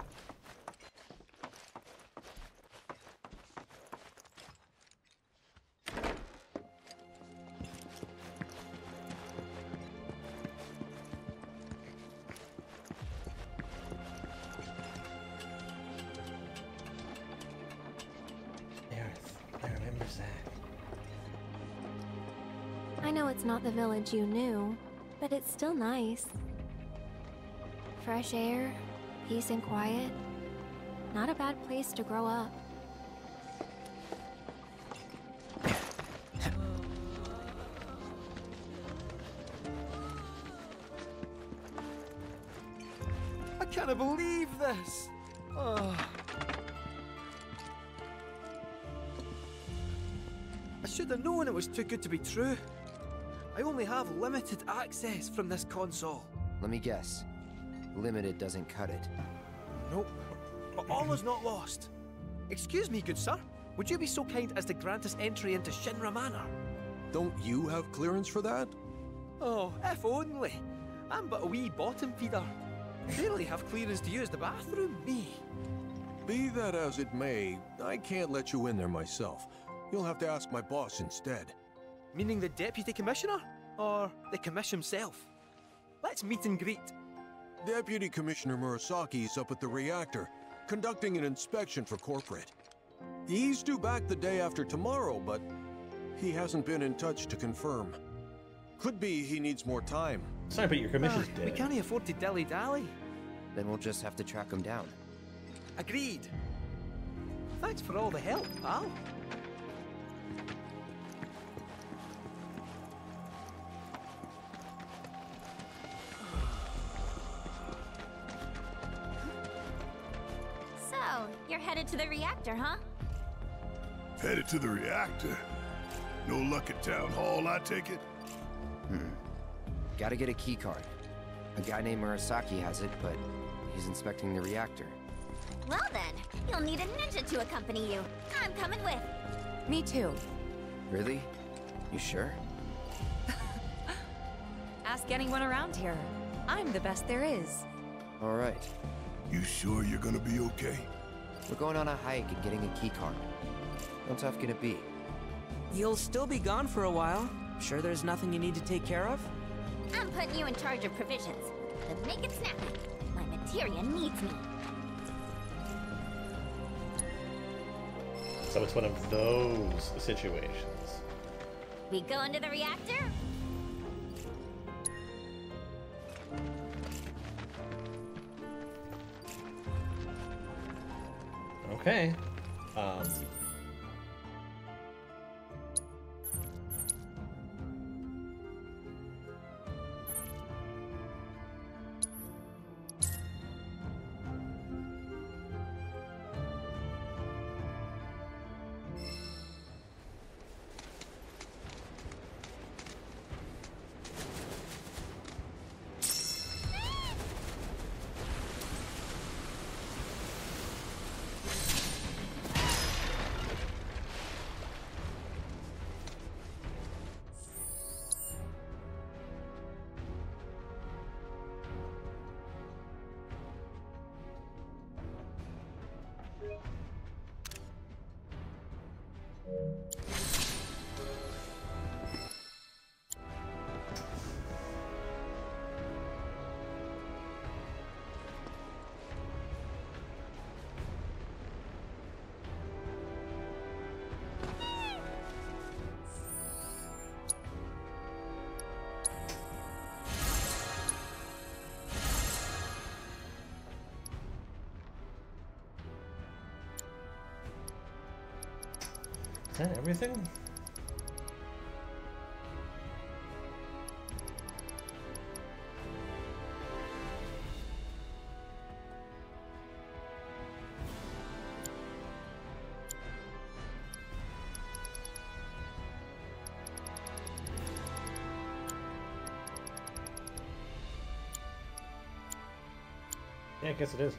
Village you knew, but it's still nice. Fresh air, peace and quiet. Not a bad place to grow up. I can't believe this. Oh. I should have known it was too good to be true. I only have limited access from this console. Let me guess. Limited doesn't cut it. Nope. But all is not lost. Excuse me, good sir. Would you be so kind as to grant us entry into Shinra Manor? Don't you have clearance for that? Oh, if only. I'm but a wee bottom feeder. Barely have clearance to use the bathroom, me. Be that as it may, I can't let you in there myself. You'll have to ask my boss instead. Meaning the Deputy Commissioner? Or the Commission himself? Let's meet and greet. Deputy Commissioner Murasaki is up at the reactor, conducting an inspection for corporate. He's due back the day after tomorrow, but he hasn't been in touch to confirm. Could be he needs more time. Sorry, but your commission's uh, dead. We can't afford to dilly-dally. Then we'll just have to track him down. Agreed. Thanks for all the help, pal. So, you're headed to the reactor, huh? Headed to the reactor? No luck at Town Hall, I take it? Hmm. Gotta get a key card. A guy named Murasaki has it, but he's inspecting the reactor. Well then, you'll need a ninja to accompany you. I'm coming with. Me too. Really? You sure? Ask anyone around here. I'm the best there is. All right. You sure you're gonna be okay? We're going on a hike and getting a key card. How tough can it be? You'll still be gone for a while. Sure there's nothing you need to take care of? I'm putting you in charge of provisions. But make it snappy. My materia needs me. So it's one of those situations. We go into the reactor? Okay. Um... Is that everything? Yeah, I guess it is.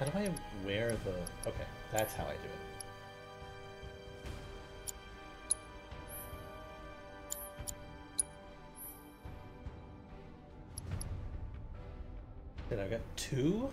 How do I wear the... Okay, that's how I do it. Then I've got two?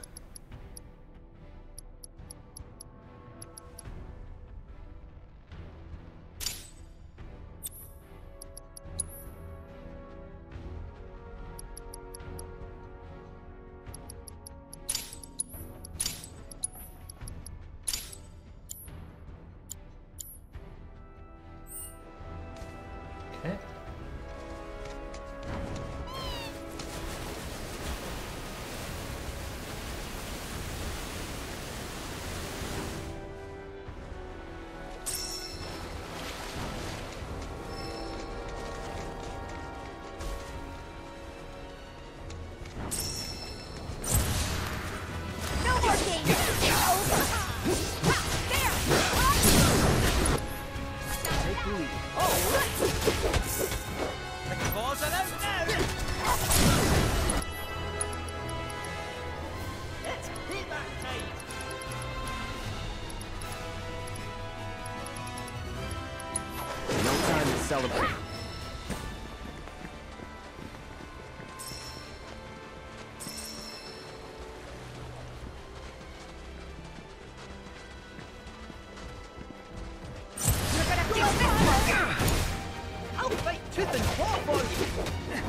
I'll fight tooth and claw for you!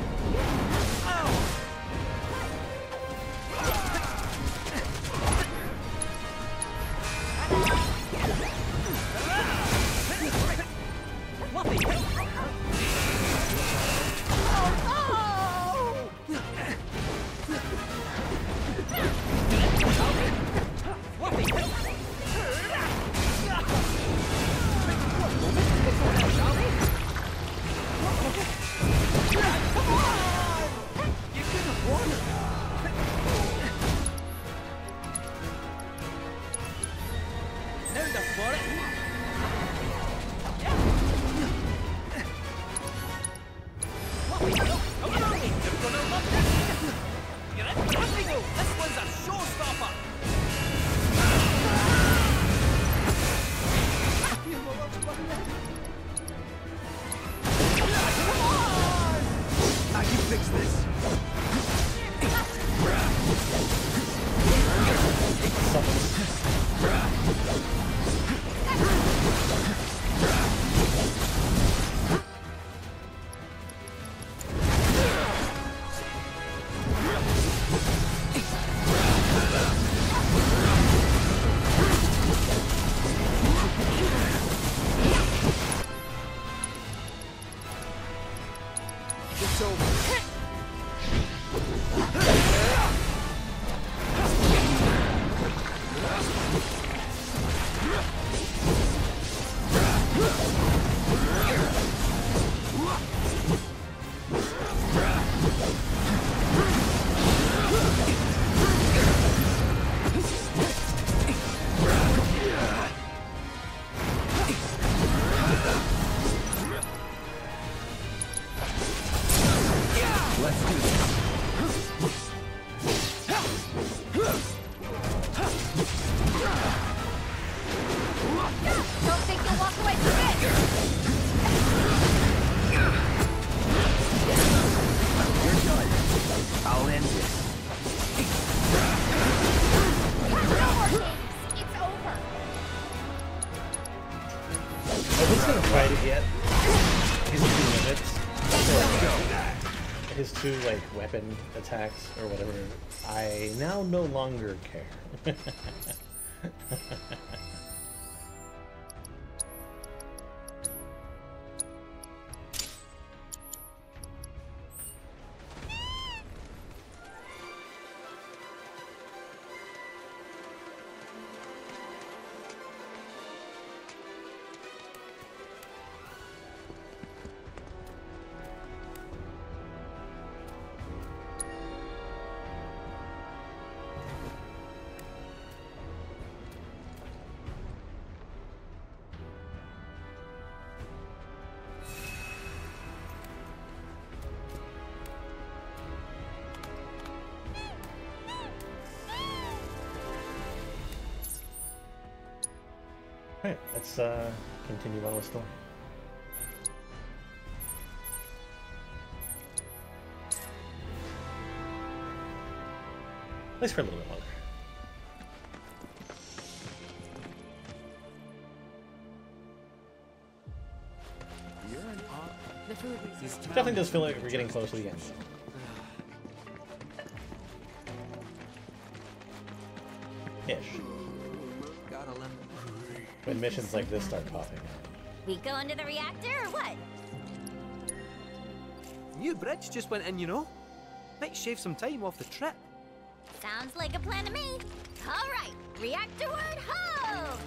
Ow! Like weapon attacks or whatever, I now no longer care. Let's uh, continue on with the story. At least for a little bit longer. You're an op. This definitely does feel like we're getting close to the end. When missions like this start popping up. We go into the reactor or what? New bridge just went in, you know. Might shave some time off the trip. Sounds like a plan to me. All right, reactor word ho!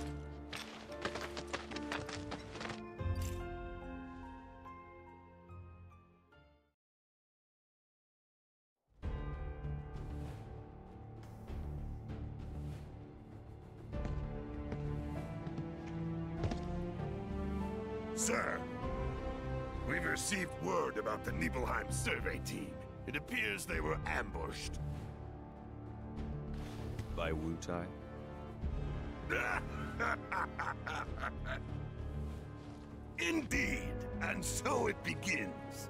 About the Nibelheim survey team. It appears they were ambushed. By Wutai? Indeed, and so it begins.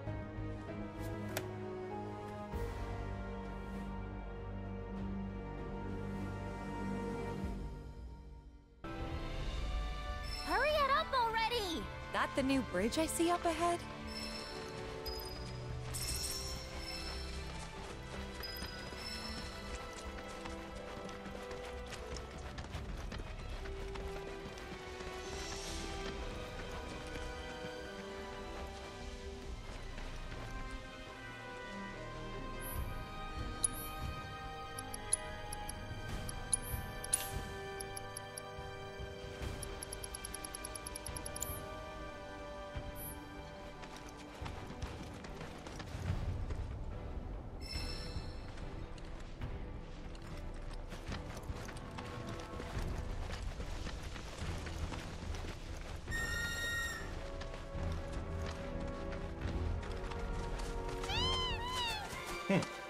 Hurry it up already! That the new bridge I see up ahead?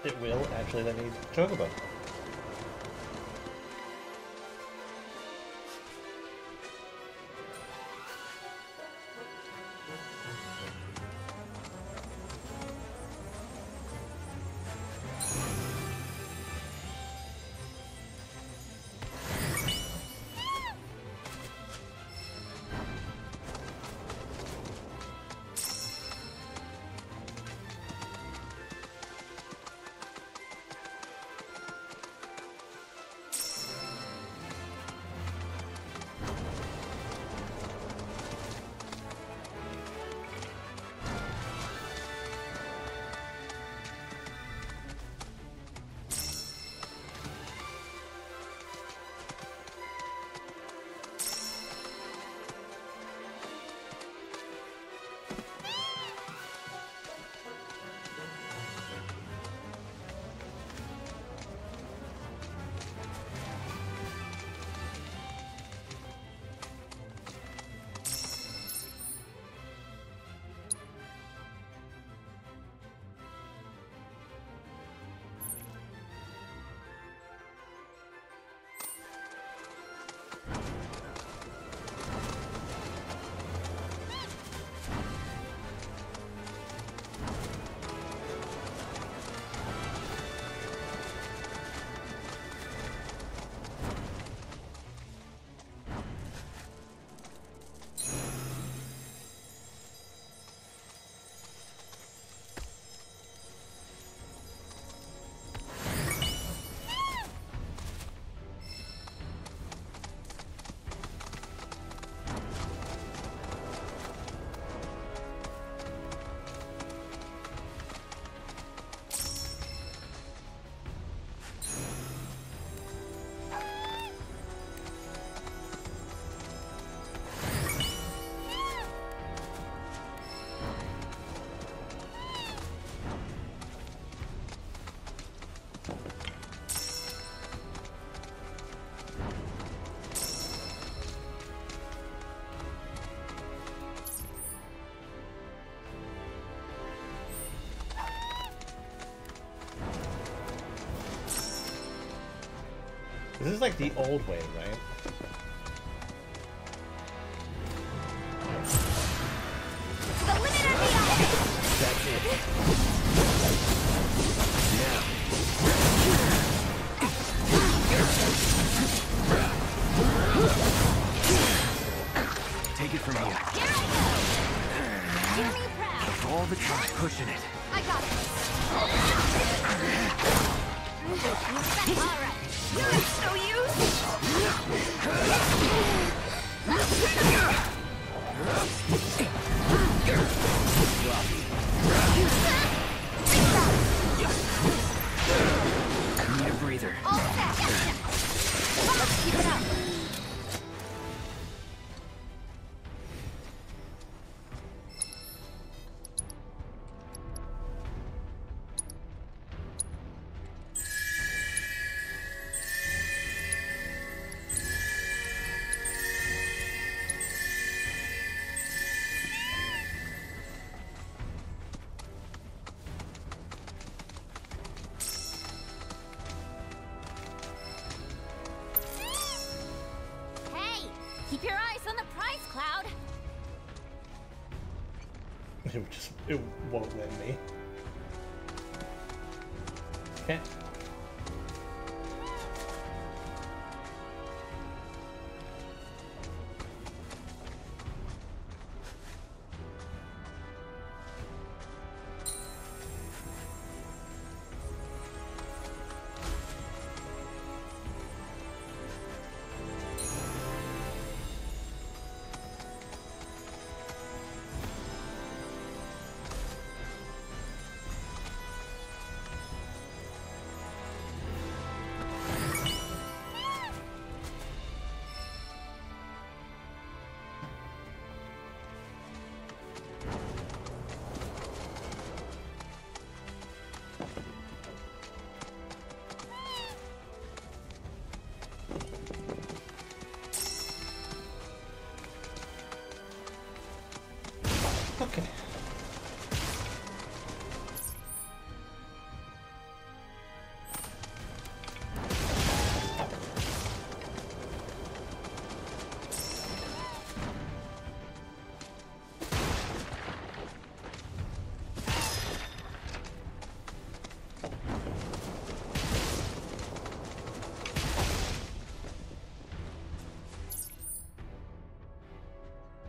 It will actually let me talk about it. This is like the old way, right? The limit of the ice. That's it. Yeah. Take it from here. Here I go. Hear me proud. With all the trucks pushing it. I got it. All right. You're of no use! I need a breather. All set! Let's keep it up! Keep your eyes on the prize, Cloud! It just... it won't let me. Okay.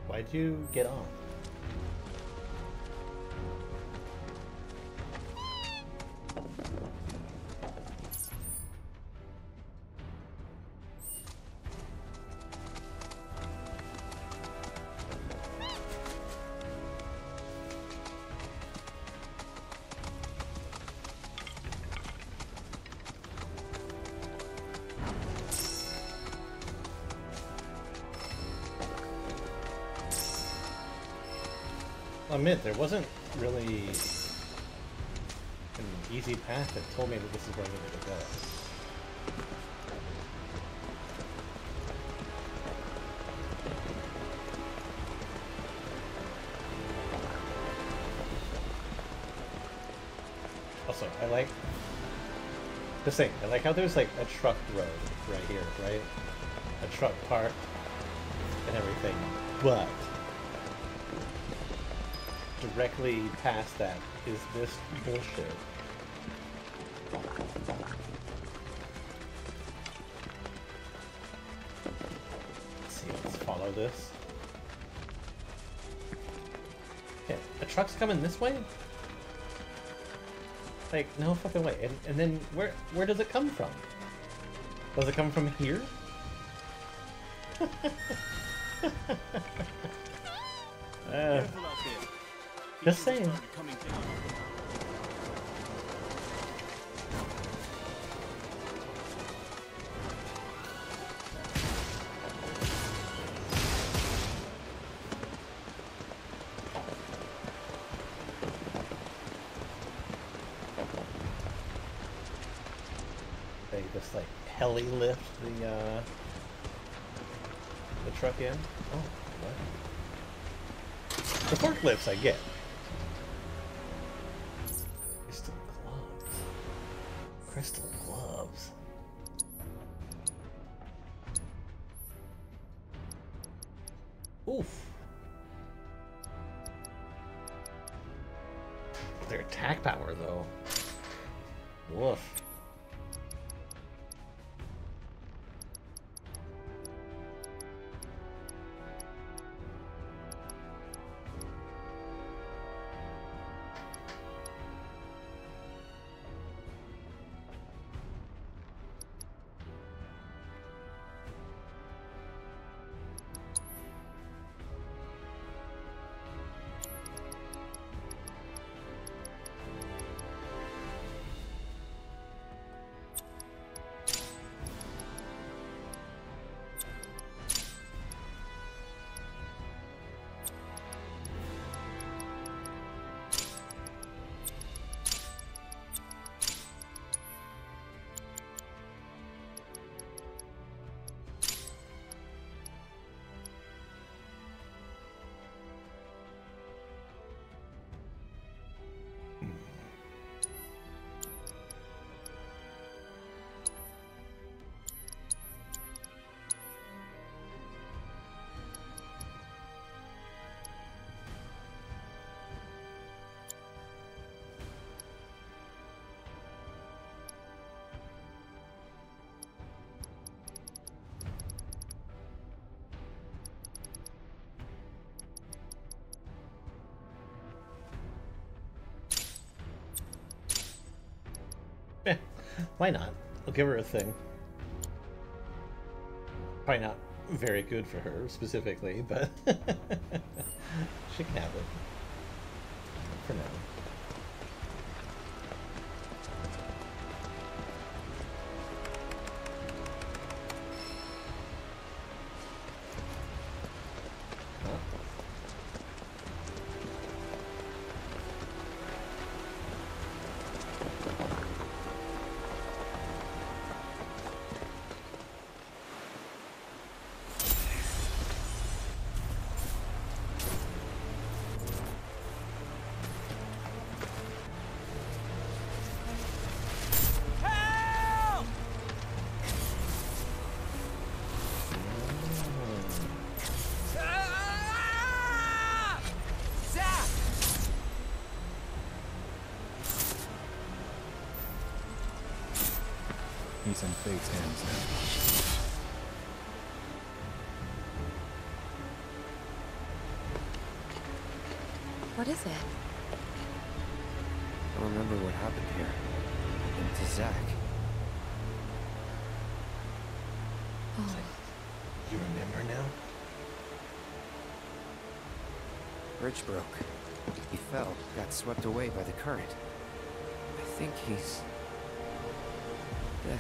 Why'd you get on? I admit, there wasn't really an easy path that told me that this is where I needed to go. Also, I like this thing. I like how there's like a truck road right here, right? A truck park and everything, but directly past that is this bullshit. Let's see, let's follow this. Yeah, a truck's coming this way? Like, no fucking way. And, and then where where does it come from? Does it come from here? uh. Just saying. They just like heli lift the uh, the truck in. Oh, what? The forklifts I get. Crystal gloves. up their attack power, though. Woof. Why not? I'll give her a thing. Probably not very good for her specifically, but she can have it for now. He's in fake hands now. What is it? I don't remember what happened here. And to Zach. Oh. You remember now? Bridge broke. He fell, got swept away by the current. I think he's dead.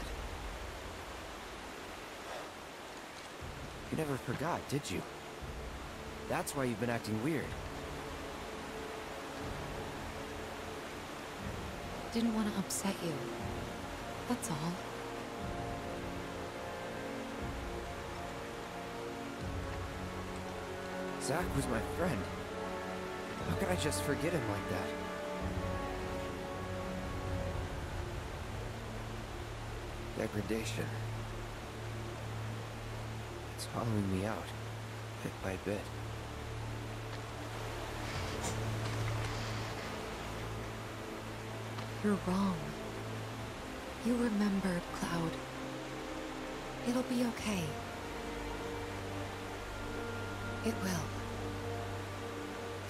You never forgot, did you? That's why you've been acting weird. Didn't want to upset you. That's all. Zach was my friend. How could I just forget him like that? Degradation. It's hollowing me out, bit by bit. You're wrong. You remembered, Cloud. It'll be okay. It will.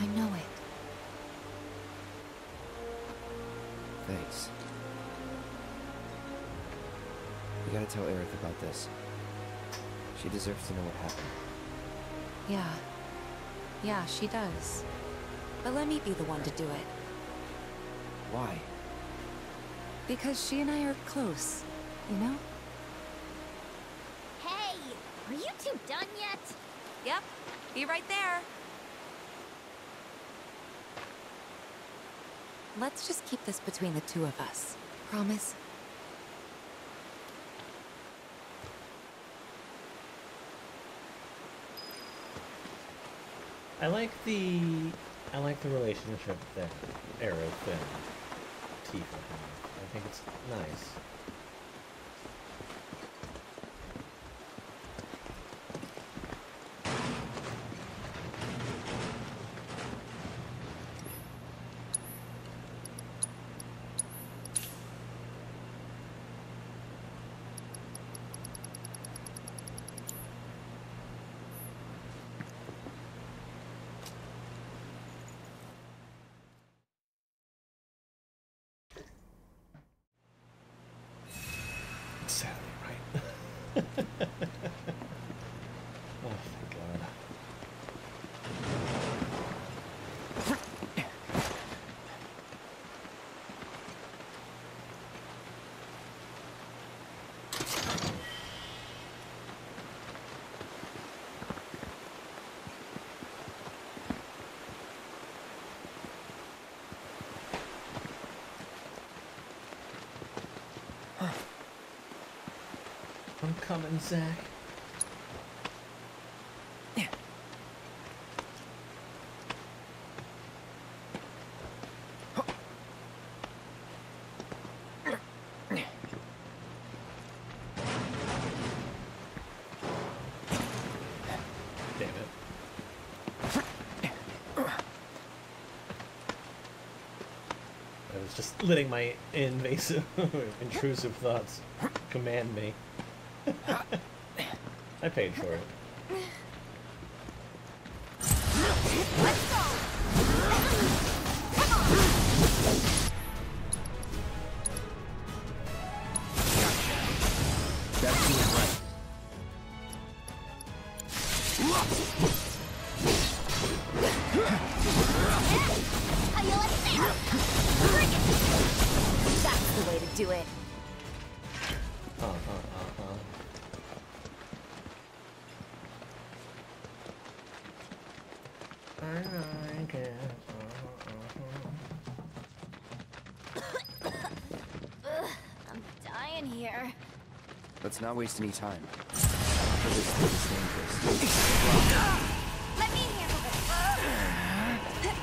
I know it. Thanks. You gotta tell Aerith about this. She deserves to know what happened. Yeah. Yeah, she does. But let me be the one to do it. Why? Because she and I are close, you know? Hey! Are you two done yet? Yep. Be right there. Let's just keep this between the two of us. Promise? I like the I like the relationship that Aerith and Tifa have. I think it's nice. coming, Zach. Letting my invasive, intrusive thoughts command me. I paid for it. Let's go. Let's not waste any time. For this thing is dangerous. Let me handle this.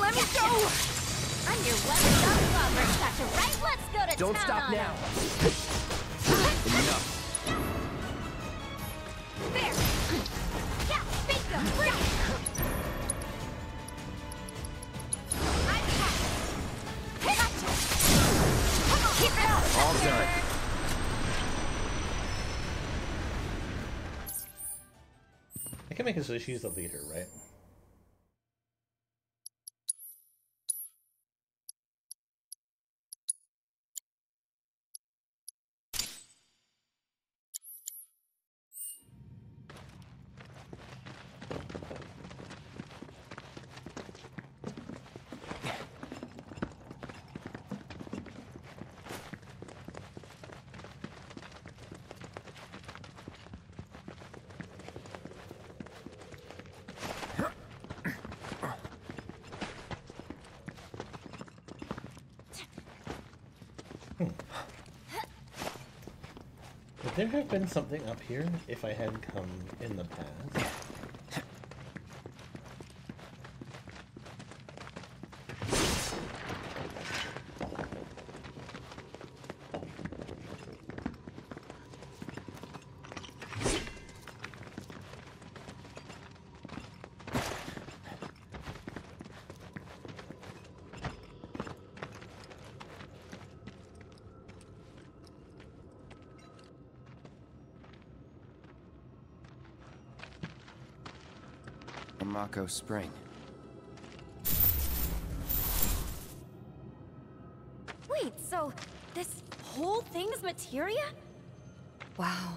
Let me go! I'm your one-stop lover, that's right, let's go to town! Don't stop now! Enough! There! Yeah, make them free! I'm happy! Gotcha! Come on, keep it up! All done! I can make it so she's the leader, right? There have been something up here if I had come in the past. Mako Spring. Wait, so this whole thing's materia? Wow,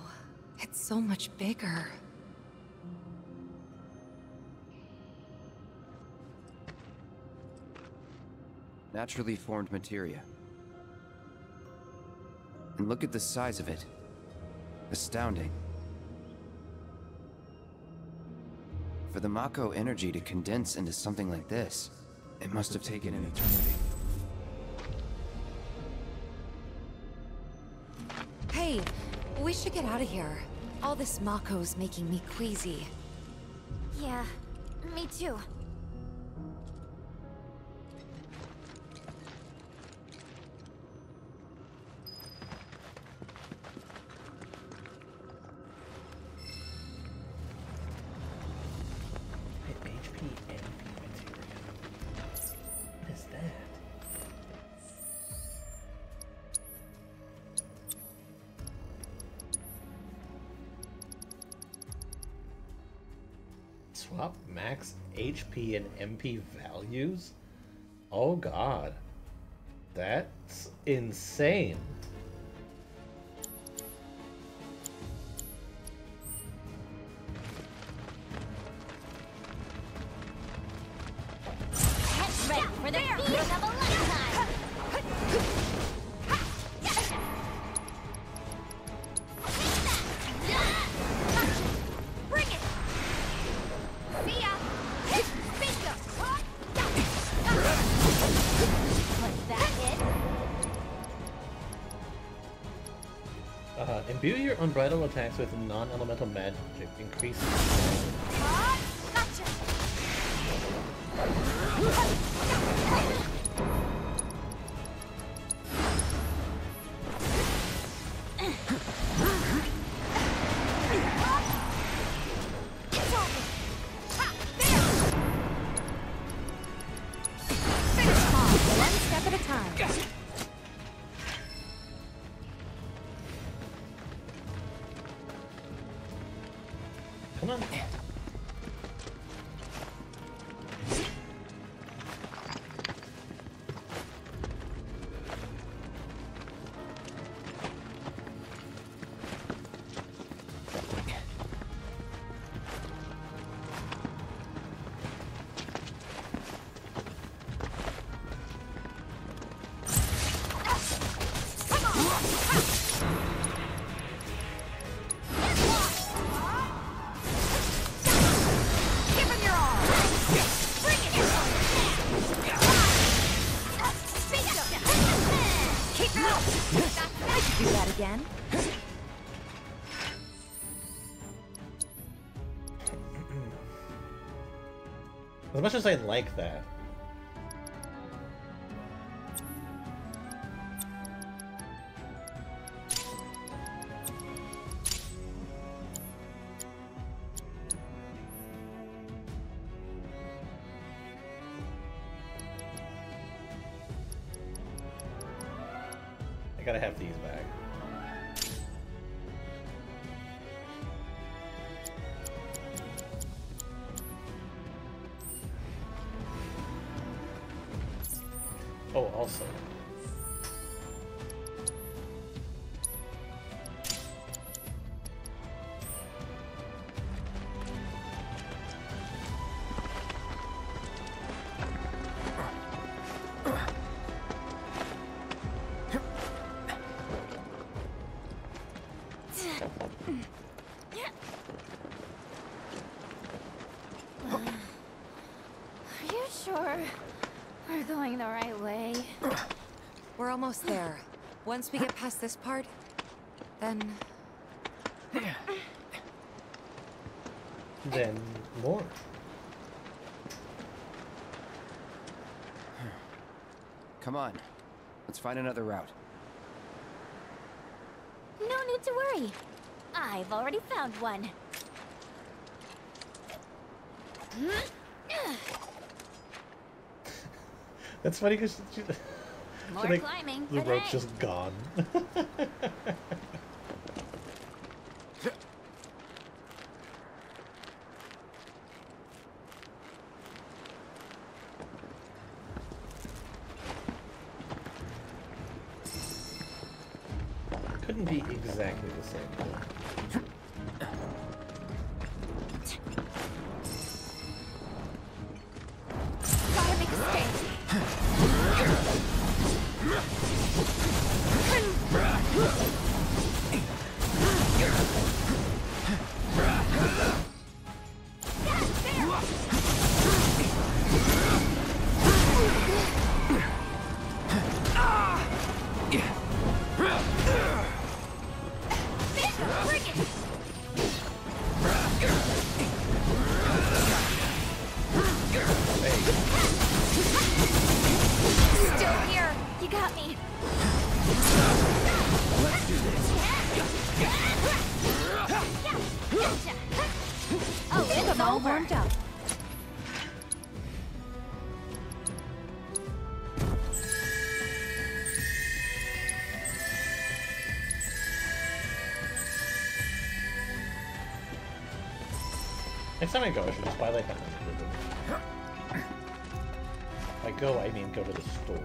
it's so much bigger. Naturally formed materia. And look at the size of it. Astounding. For the Mako energy to condense into something like this, it must have taken an eternity. Hey, we should get out of here. All this Mako's making me queasy. Yeah, me too. H P and M P values? Oh god. That's insane. Imbue your unbridled attacks with non-elemental magic, increasing ah, gotcha. It's over. Ha, there. Finish them off, one step at a time. Gotcha. As much as I like that. I gotta have these back. Also. Almost there. Once we get past this part, then... Then more. Come on. Let's find another route. No need to worry. I've already found one. That's funny because... More like, climbing. The rope's hey. just gone. Couldn't be exactly the same though. Next time I go, I should just buy like a hundred of them. By go, I mean go to the store.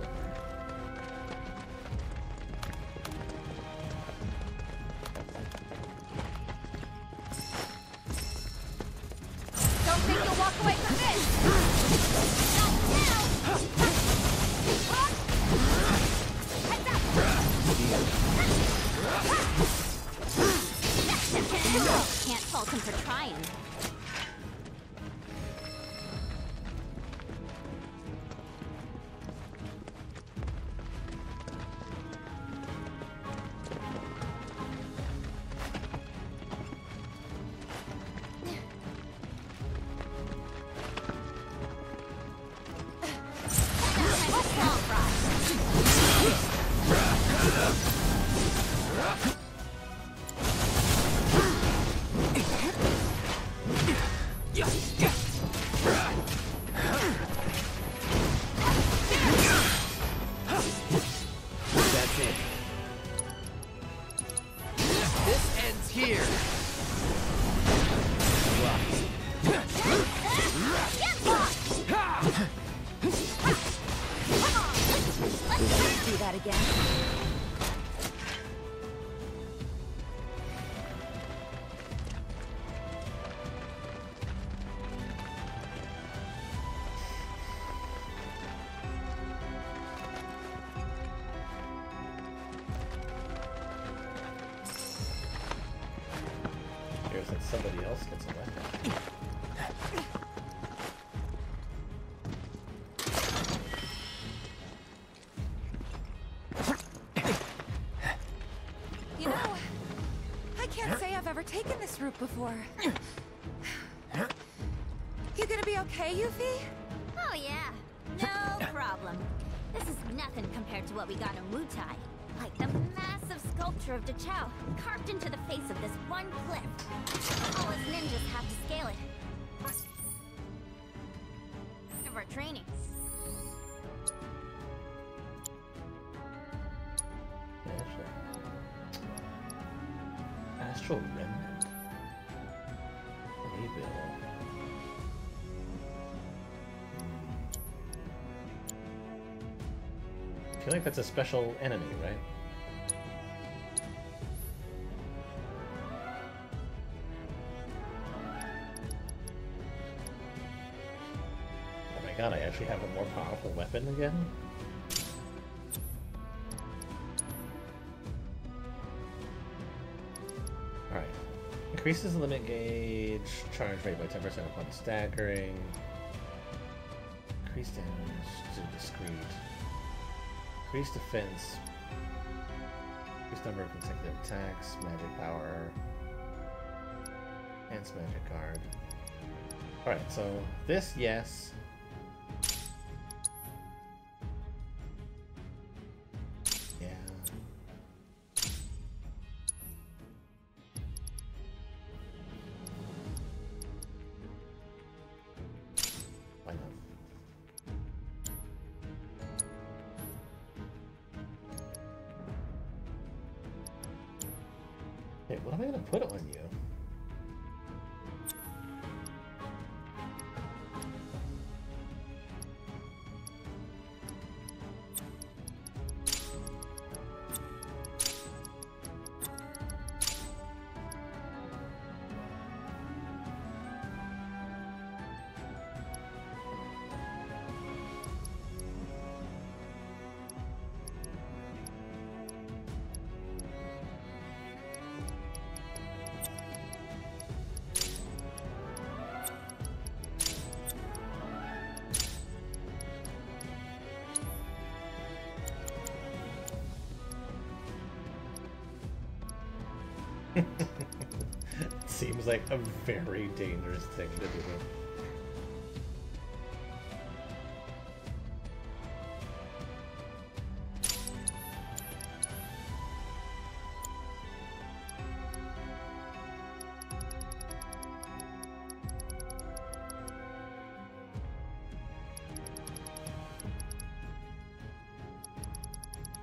that again. Before. You gonna be okay, Yuffie? Oh yeah, no problem. This is nothing compared to what we got in Wutai. Like the massive sculpture of Da Chow carved into the face of this one cliff. All us ninjas have to scale it. Of our training. Astral Remnant. I feel like that's a special enemy, right? Oh my god, I actually have a more powerful weapon again? Alright. Increases limit gauge, charge rate by ten percent upon staggering, increase damage to discrete. Increased defense, increased number of consecutive attacks, magic power, enhanced magic guard. Alright, so this, yes. Yeah. Why not? What am I gonna put on you? Seems like a very dangerous thing to do.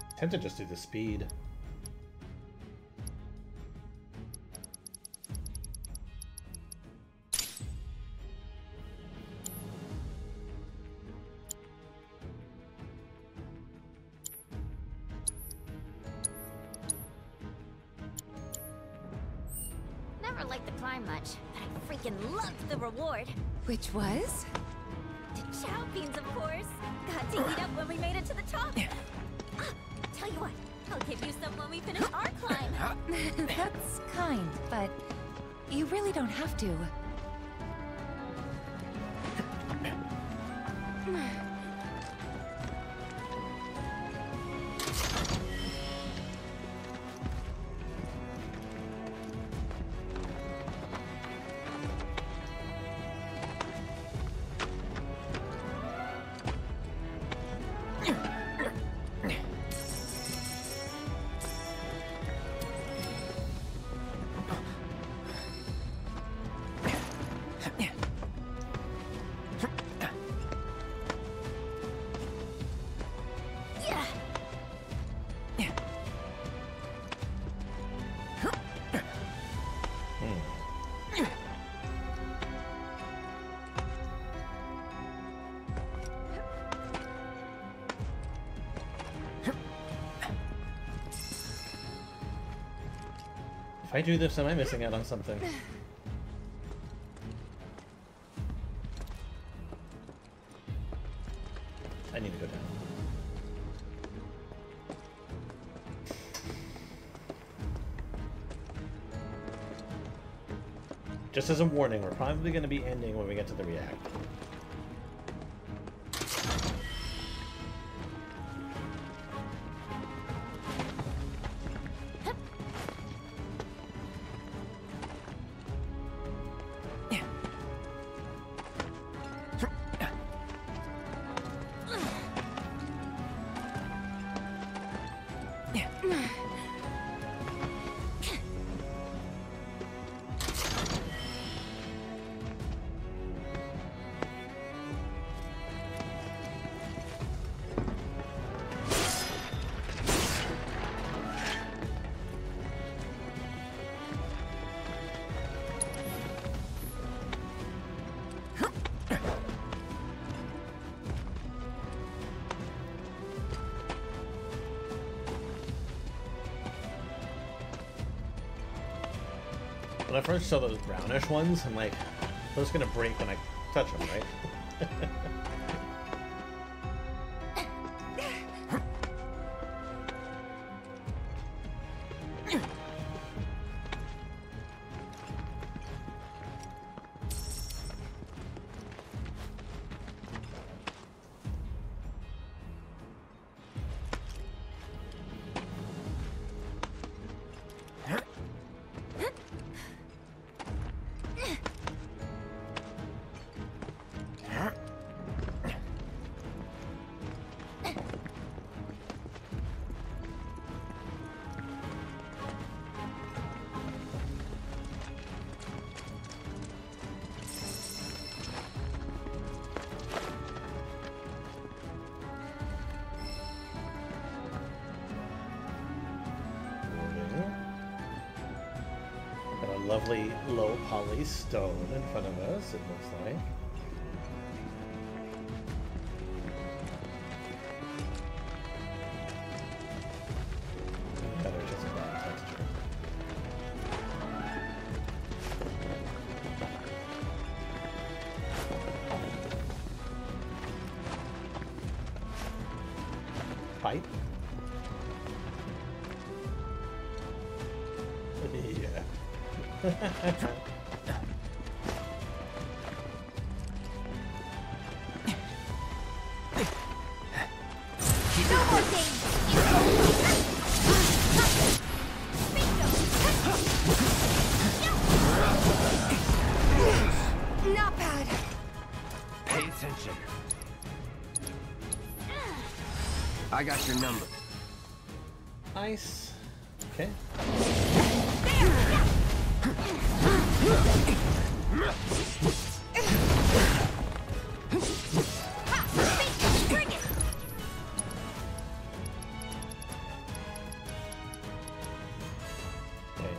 I tend to just do the speed. Which was? The Chow beans, of course. Got to eat up when we made it to the top. Yeah. Ah, tell you what, I'll give you some when we finish our climb. That's kind, but you really don't have to. If I do this, am I missing out on something? I need to go down. Just as a warning, we're probably going to be ending when we get to the reactor. When I first saw those brownish ones, I'm like, those are gonna break when I touch them, right? Lovely low poly stone in front of us, it looks like. I got your number. Ice. Okay. Okay,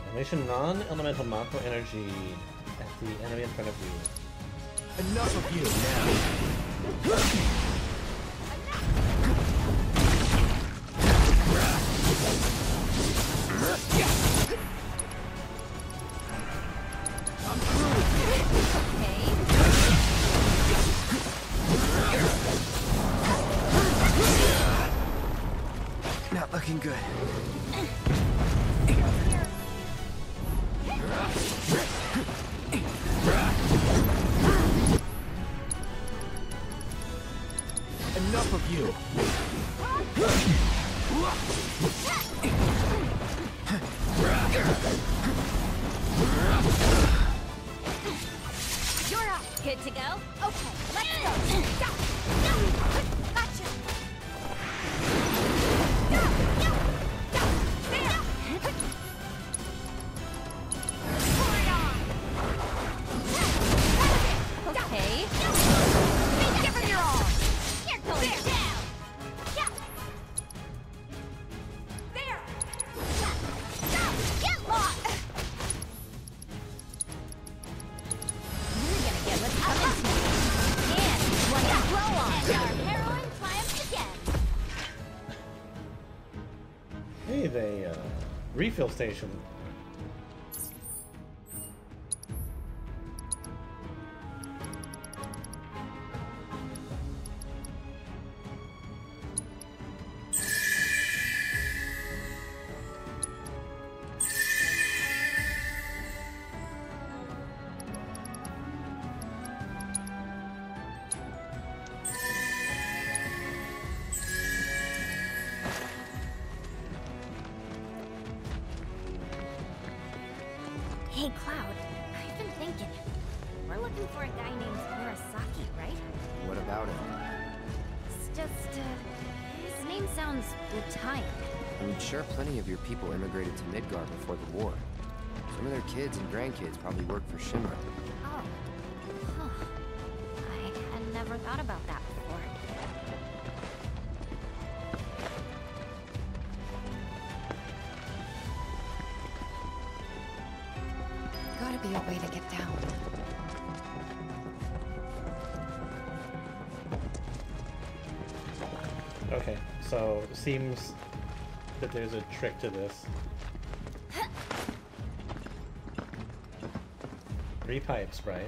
unleashing non-elemental Mako energy at the enemy in front of you. Enough of you now. Refill station. Hey, Cloud. I've been thinking. We're looking for a guy named Murasaki, right? What about him? It's just, uh, his name sounds Wutai. I'm sure plenty of your people immigrated to Midgar before the war. Some of their kids and grandkids probably work for Shinra. Oh. Huh. I had never thought about that before. Gotta be a way to get down. Okay, so it seems that there's a trick to this. Three pipes, right?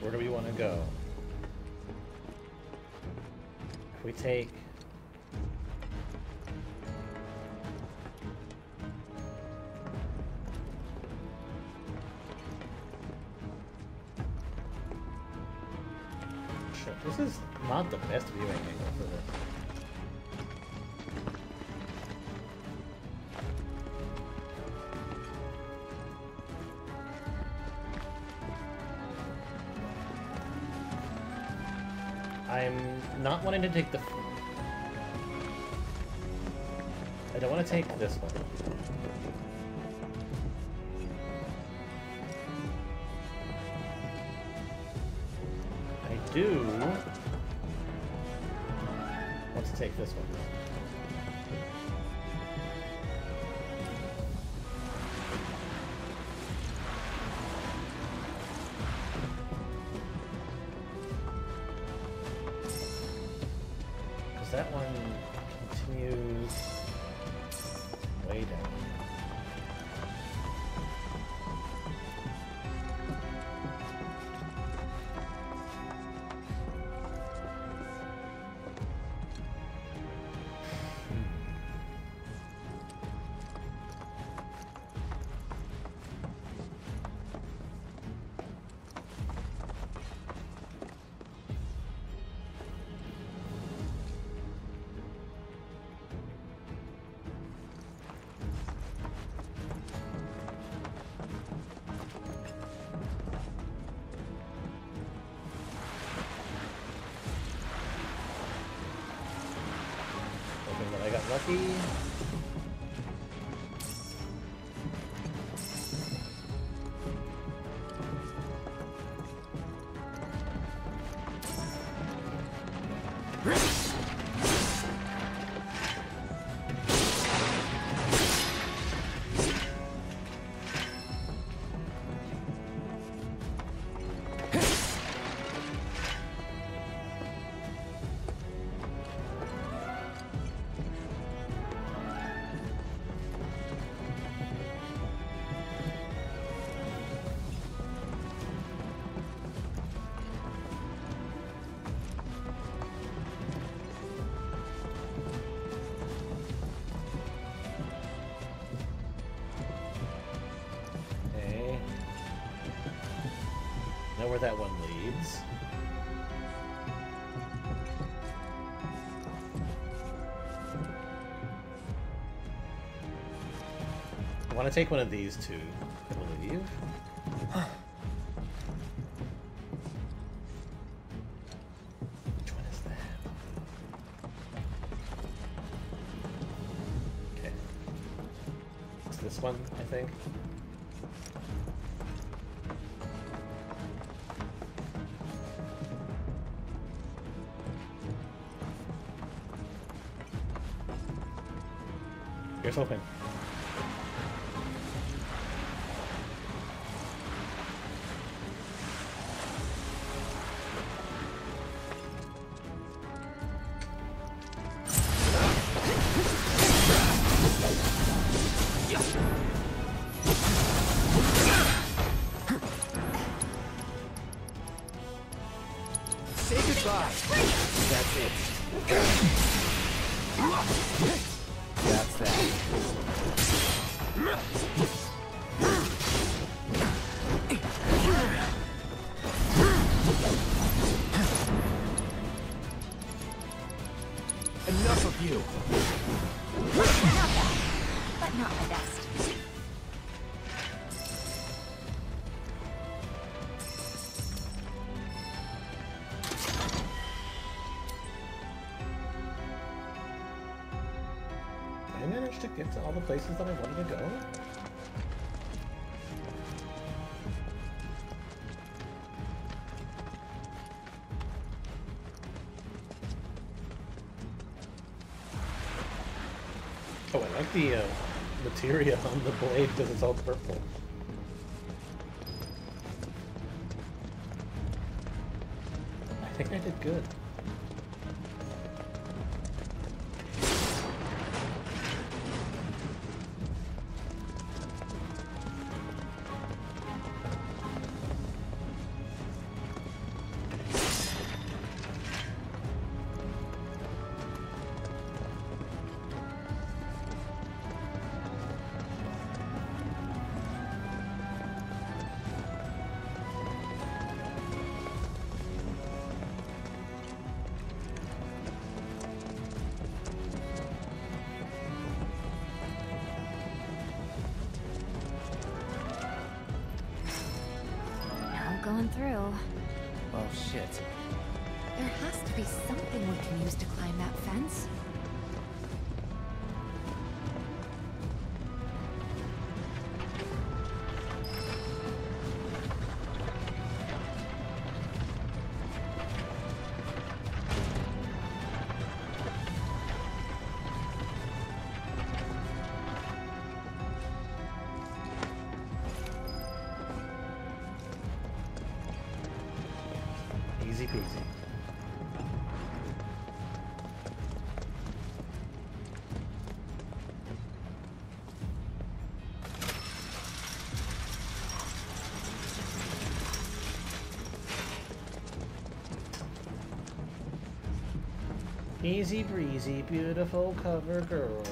Where do we want to go? If we take... Shit, this is not the best viewing angle for this. Not wanting to take the. I don't want to take this one. I do want to take this one. Lucky. Where that one leads. I want to take one of these two, I believe. Which one is that? Okay. It's this one, I think. Open. Say goodbye. That's it. That's that. Enough of you. Not bad, but not the best. much to get to all the places that I wanted to go? Oh, I like the uh, materia on the blade because it's all purple. I think I did good. Easy breezy, beautiful cover girl.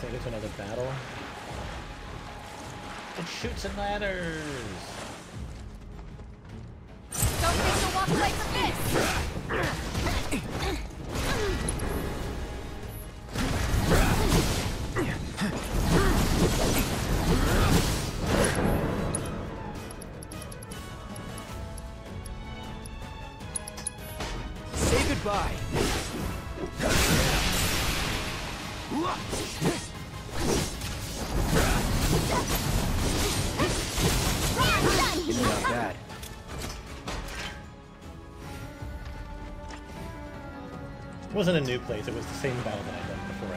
Take it to another battle. It shoots and ladders. Don't think you'll walk away from this. Say goodbye. It wasn't a new place, it was the same battle that I'd done before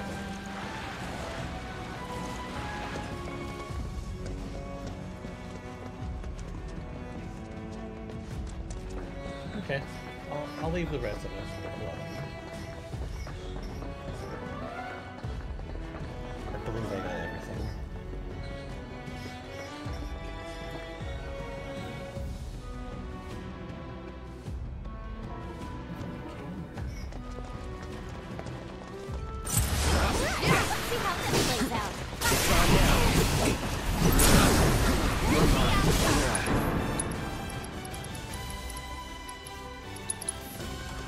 I left. Okay, I'll, I'll leave the rest of it alone. I believe I got everything.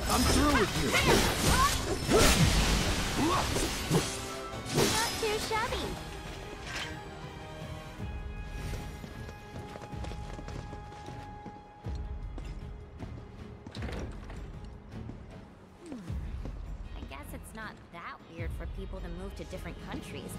I'm through with you. it's not that weird for people to move to different countries.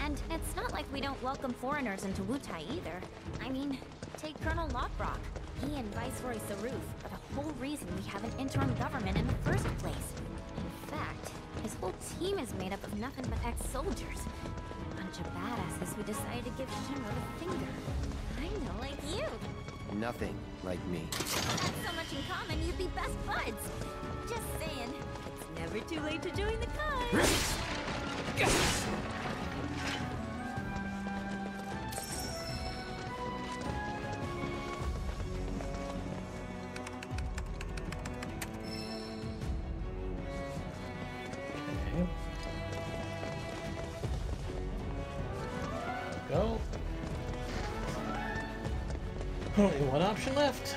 And it's not like we don't welcome foreigners into Wutai either. I mean, take Colonel Lockbrock. He and Viceroy Saru are the whole reason we have an interim government in the first place. In fact, his whole team is made up of nothing but ex-soldiers. A bunch of badasses who decided to give Shinra a finger. I know, like you. Nothing like me. Had so much in common, you'd be best buds. Just saying, it's never too late to join the cause. Only one option left. So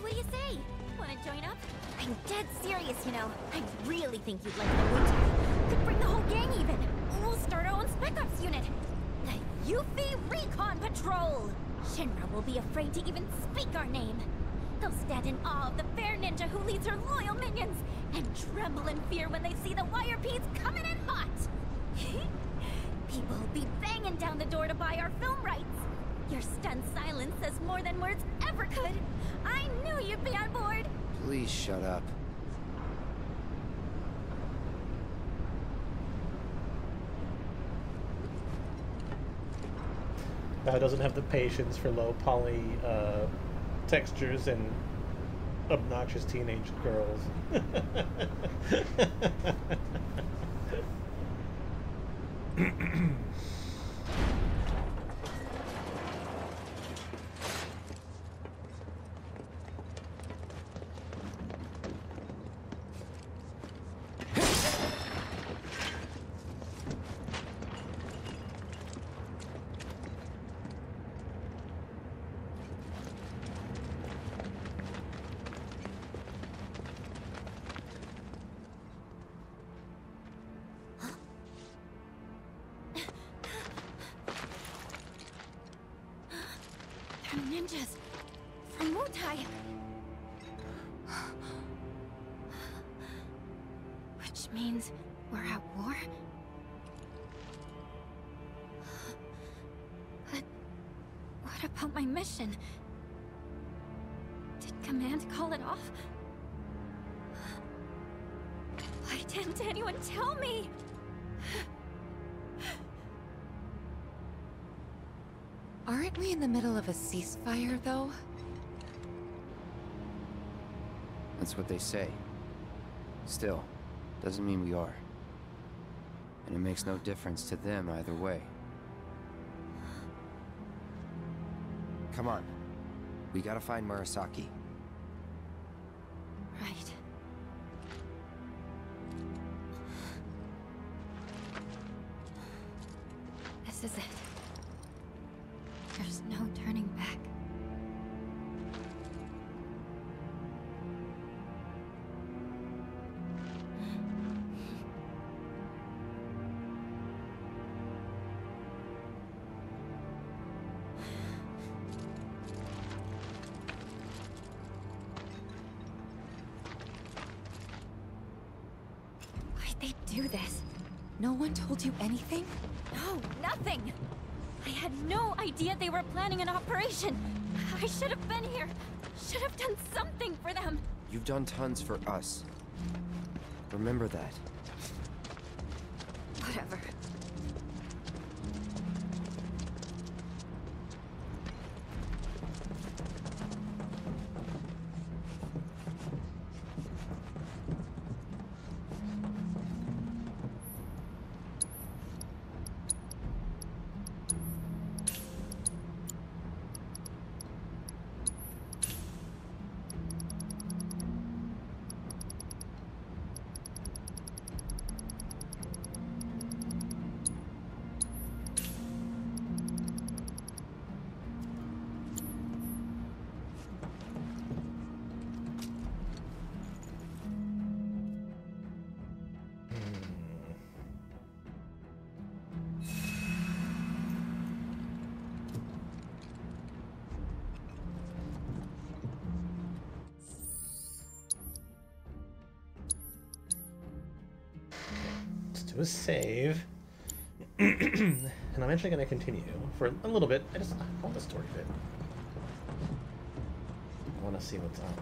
what do you say? Wanna join up? I'm dead serious, you know. I really think you'd like the Wutai. Could bring the whole gang even. We'll start our own Spec Ops unit. The Yuffie Recon Patrol! Shinra will be afraid to even speak our name. They'll stand in awe of the fair ninja who leads her loyal minions, and tremble in fear when they see the wire peas coming in hot. People will be banging down the door to buy our film rights. Your stunned silence says more than words ever could. I knew you'd be on board. Please shut up. Uh, doesn't have the patience for low poly uh, textures and obnoxious teenage girls. Ninjas from Wutai. Which means we're at war? But what about my mission? Did command call it off? Why didn't anyone tell me? Aren't we in the middle of a ceasefire, though? That's what they say. Still, doesn't mean we are. And it makes no difference to them either way. Come on. We gotta find Murasaki. Right. This is it. There's no turning back. Why'd they do this? No one told you anything? No, nothing! I had no idea they were planning an operation. I should have been here. Should have done something for them. You've done tons for us. Remember that. Whatever. do a save. And I'm actually going to continue for a little bit. I just I want the story bit. I want to see what's up.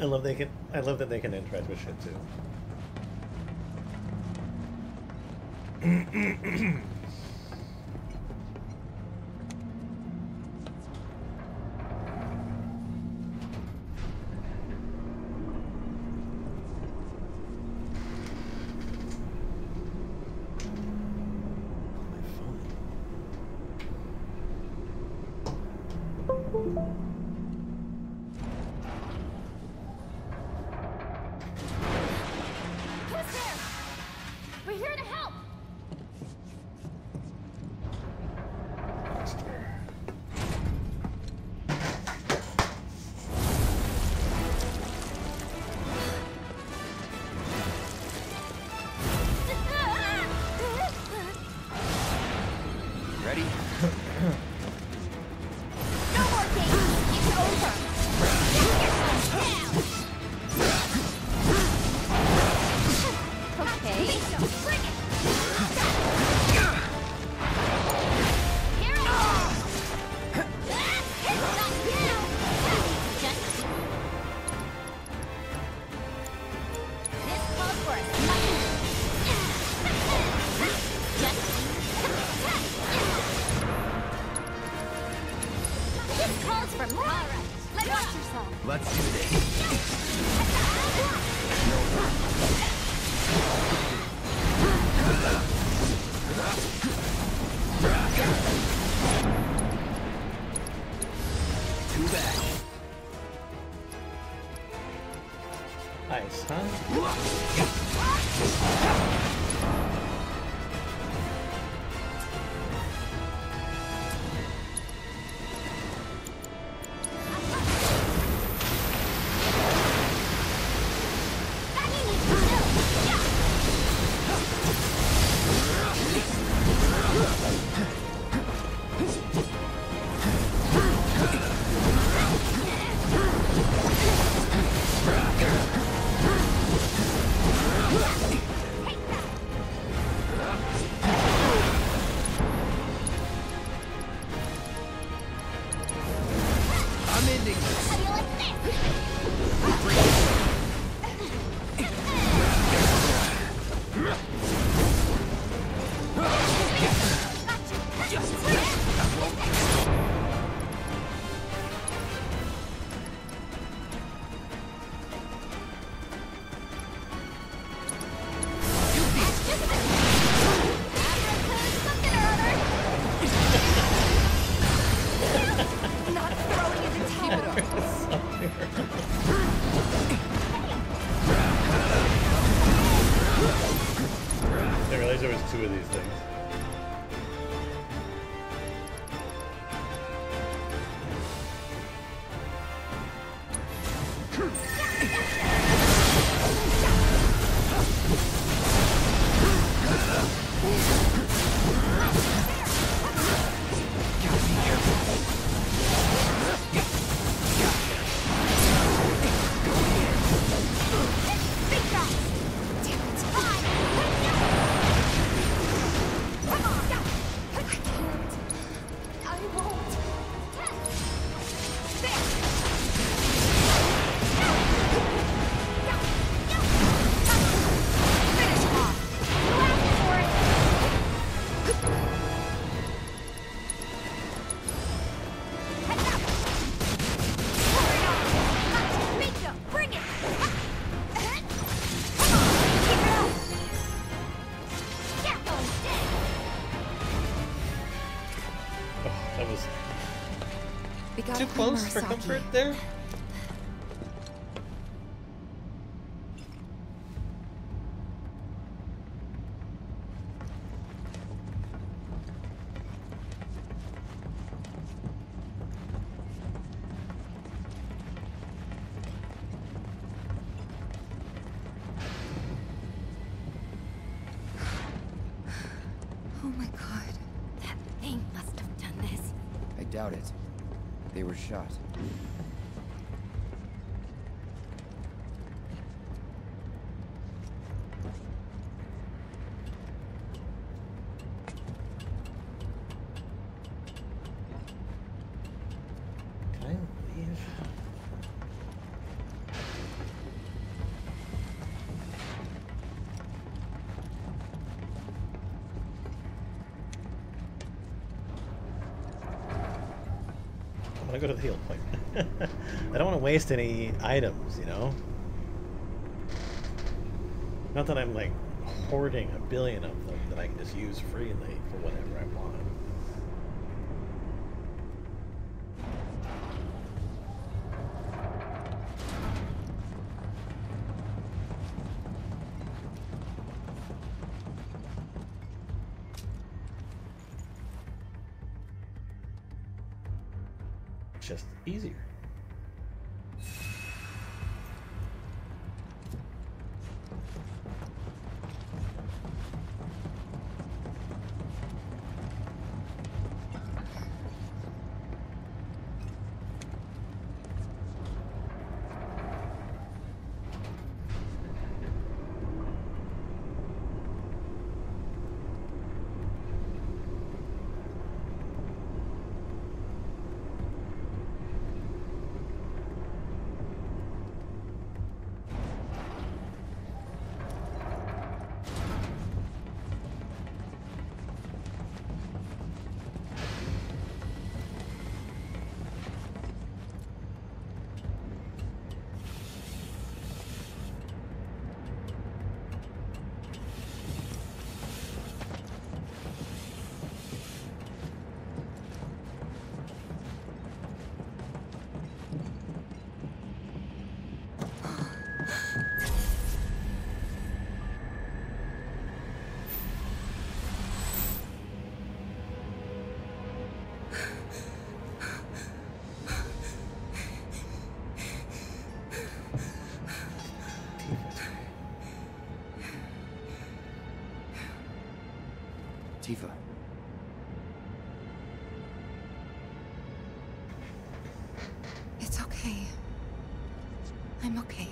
I love they can. I love that they can interact with shit too. Too close for comfort there? doubt it. They were shot. Go to the heal point. I don't want to waste any items, you know? Not that I'm like hoarding a billion of them that I can just use freely for whatever I want. Tifa. It's okay. I'm okay.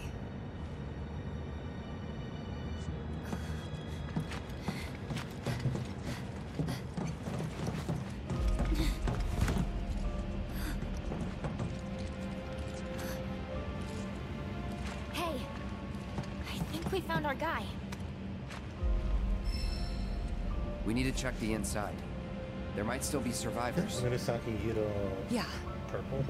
Hey, I think we found our guy. We need to check the inside. There might still be survivors. Murasaki, you know, yeah. Purple.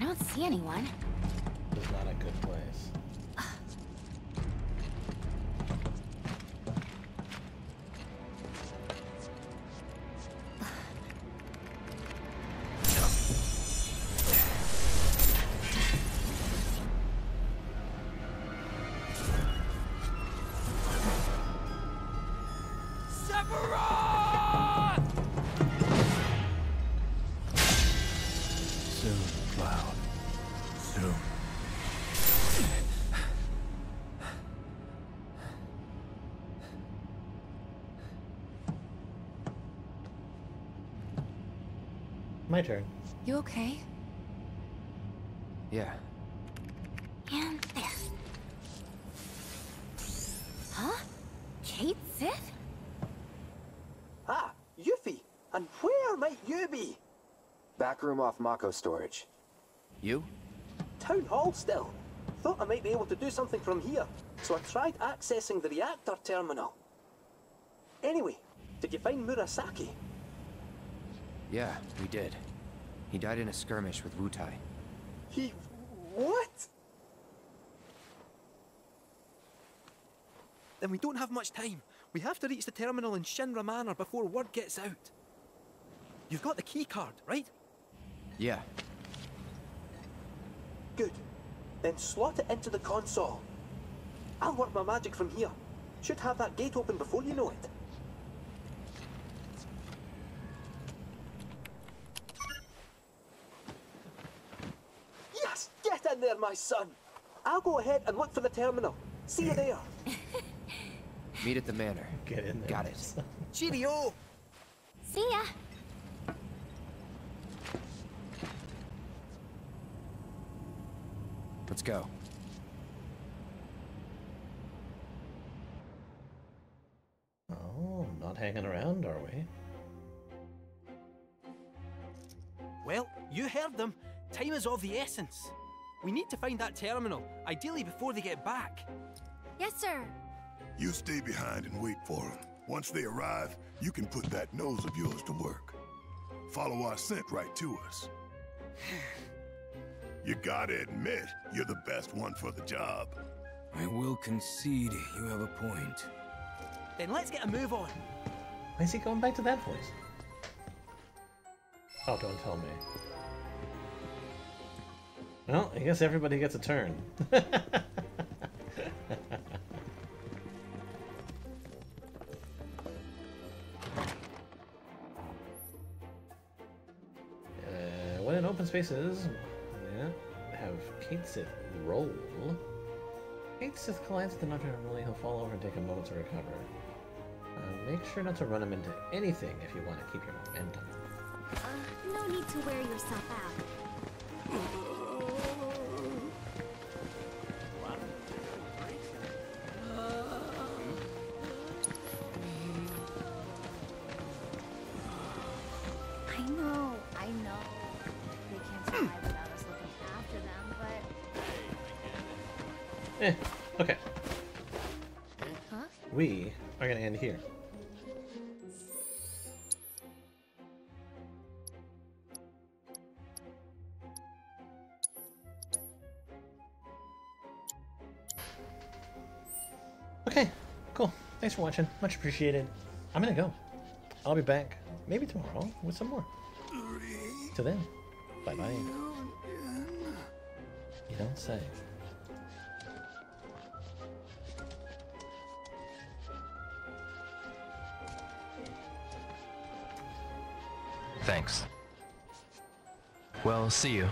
I don't see anyone. It's not a good place. Uh. My turn. You okay? Yeah. And this. Huh? Kate Sith? Ah, Yuffie! And where might you be? Back room off Mako storage. You? Town hall still. Thought I might be able to do something from here, so I tried accessing the reactor terminal. Anyway, did you find Murasaki? Yeah, we did. He died in a skirmish with Wutai. He... what? Then we don't have much time. We have to reach the terminal in Shinra Manor before word gets out. You've got the key card, right? Yeah. Good. Then slot it into the console. I'll work my magic from here. Should have that gate open before you know it. There, my son. I'll go ahead and look for the terminal. See you there. Meet at the manor. Get in there. Got it. Cheerio. See ya. Let's go. Oh, not hanging around, are we? Well, you heard them. Time is of the essence. We need to find that terminal, ideally before they get back. Yes, sir. You stay behind and wait for them. Once they arrive, you can put that nose of yours to work. Follow our scent right to us. You gotta admit, you're the best one for the job. I will concede you have a point. Then let's get a move on. Why is he going back to that voice? Oh, don't tell me. Well, I guess everybody gets a turn. Spaces, yeah, have Kate Sith roll. Kate Sith collapsed enough to really he'll fall over and take a moment to recover. Uh, make sure not to run him into anything if you want to keep your momentum. Uh, no need to wear yourself out. Eh, okay. Huh? We are going to end here. Okay, cool. Thanks for watching. Much appreciated. I'm going to go. I'll be back maybe tomorrow with some more. Till then, bye-bye. You don't say. Thanks. Well, see you.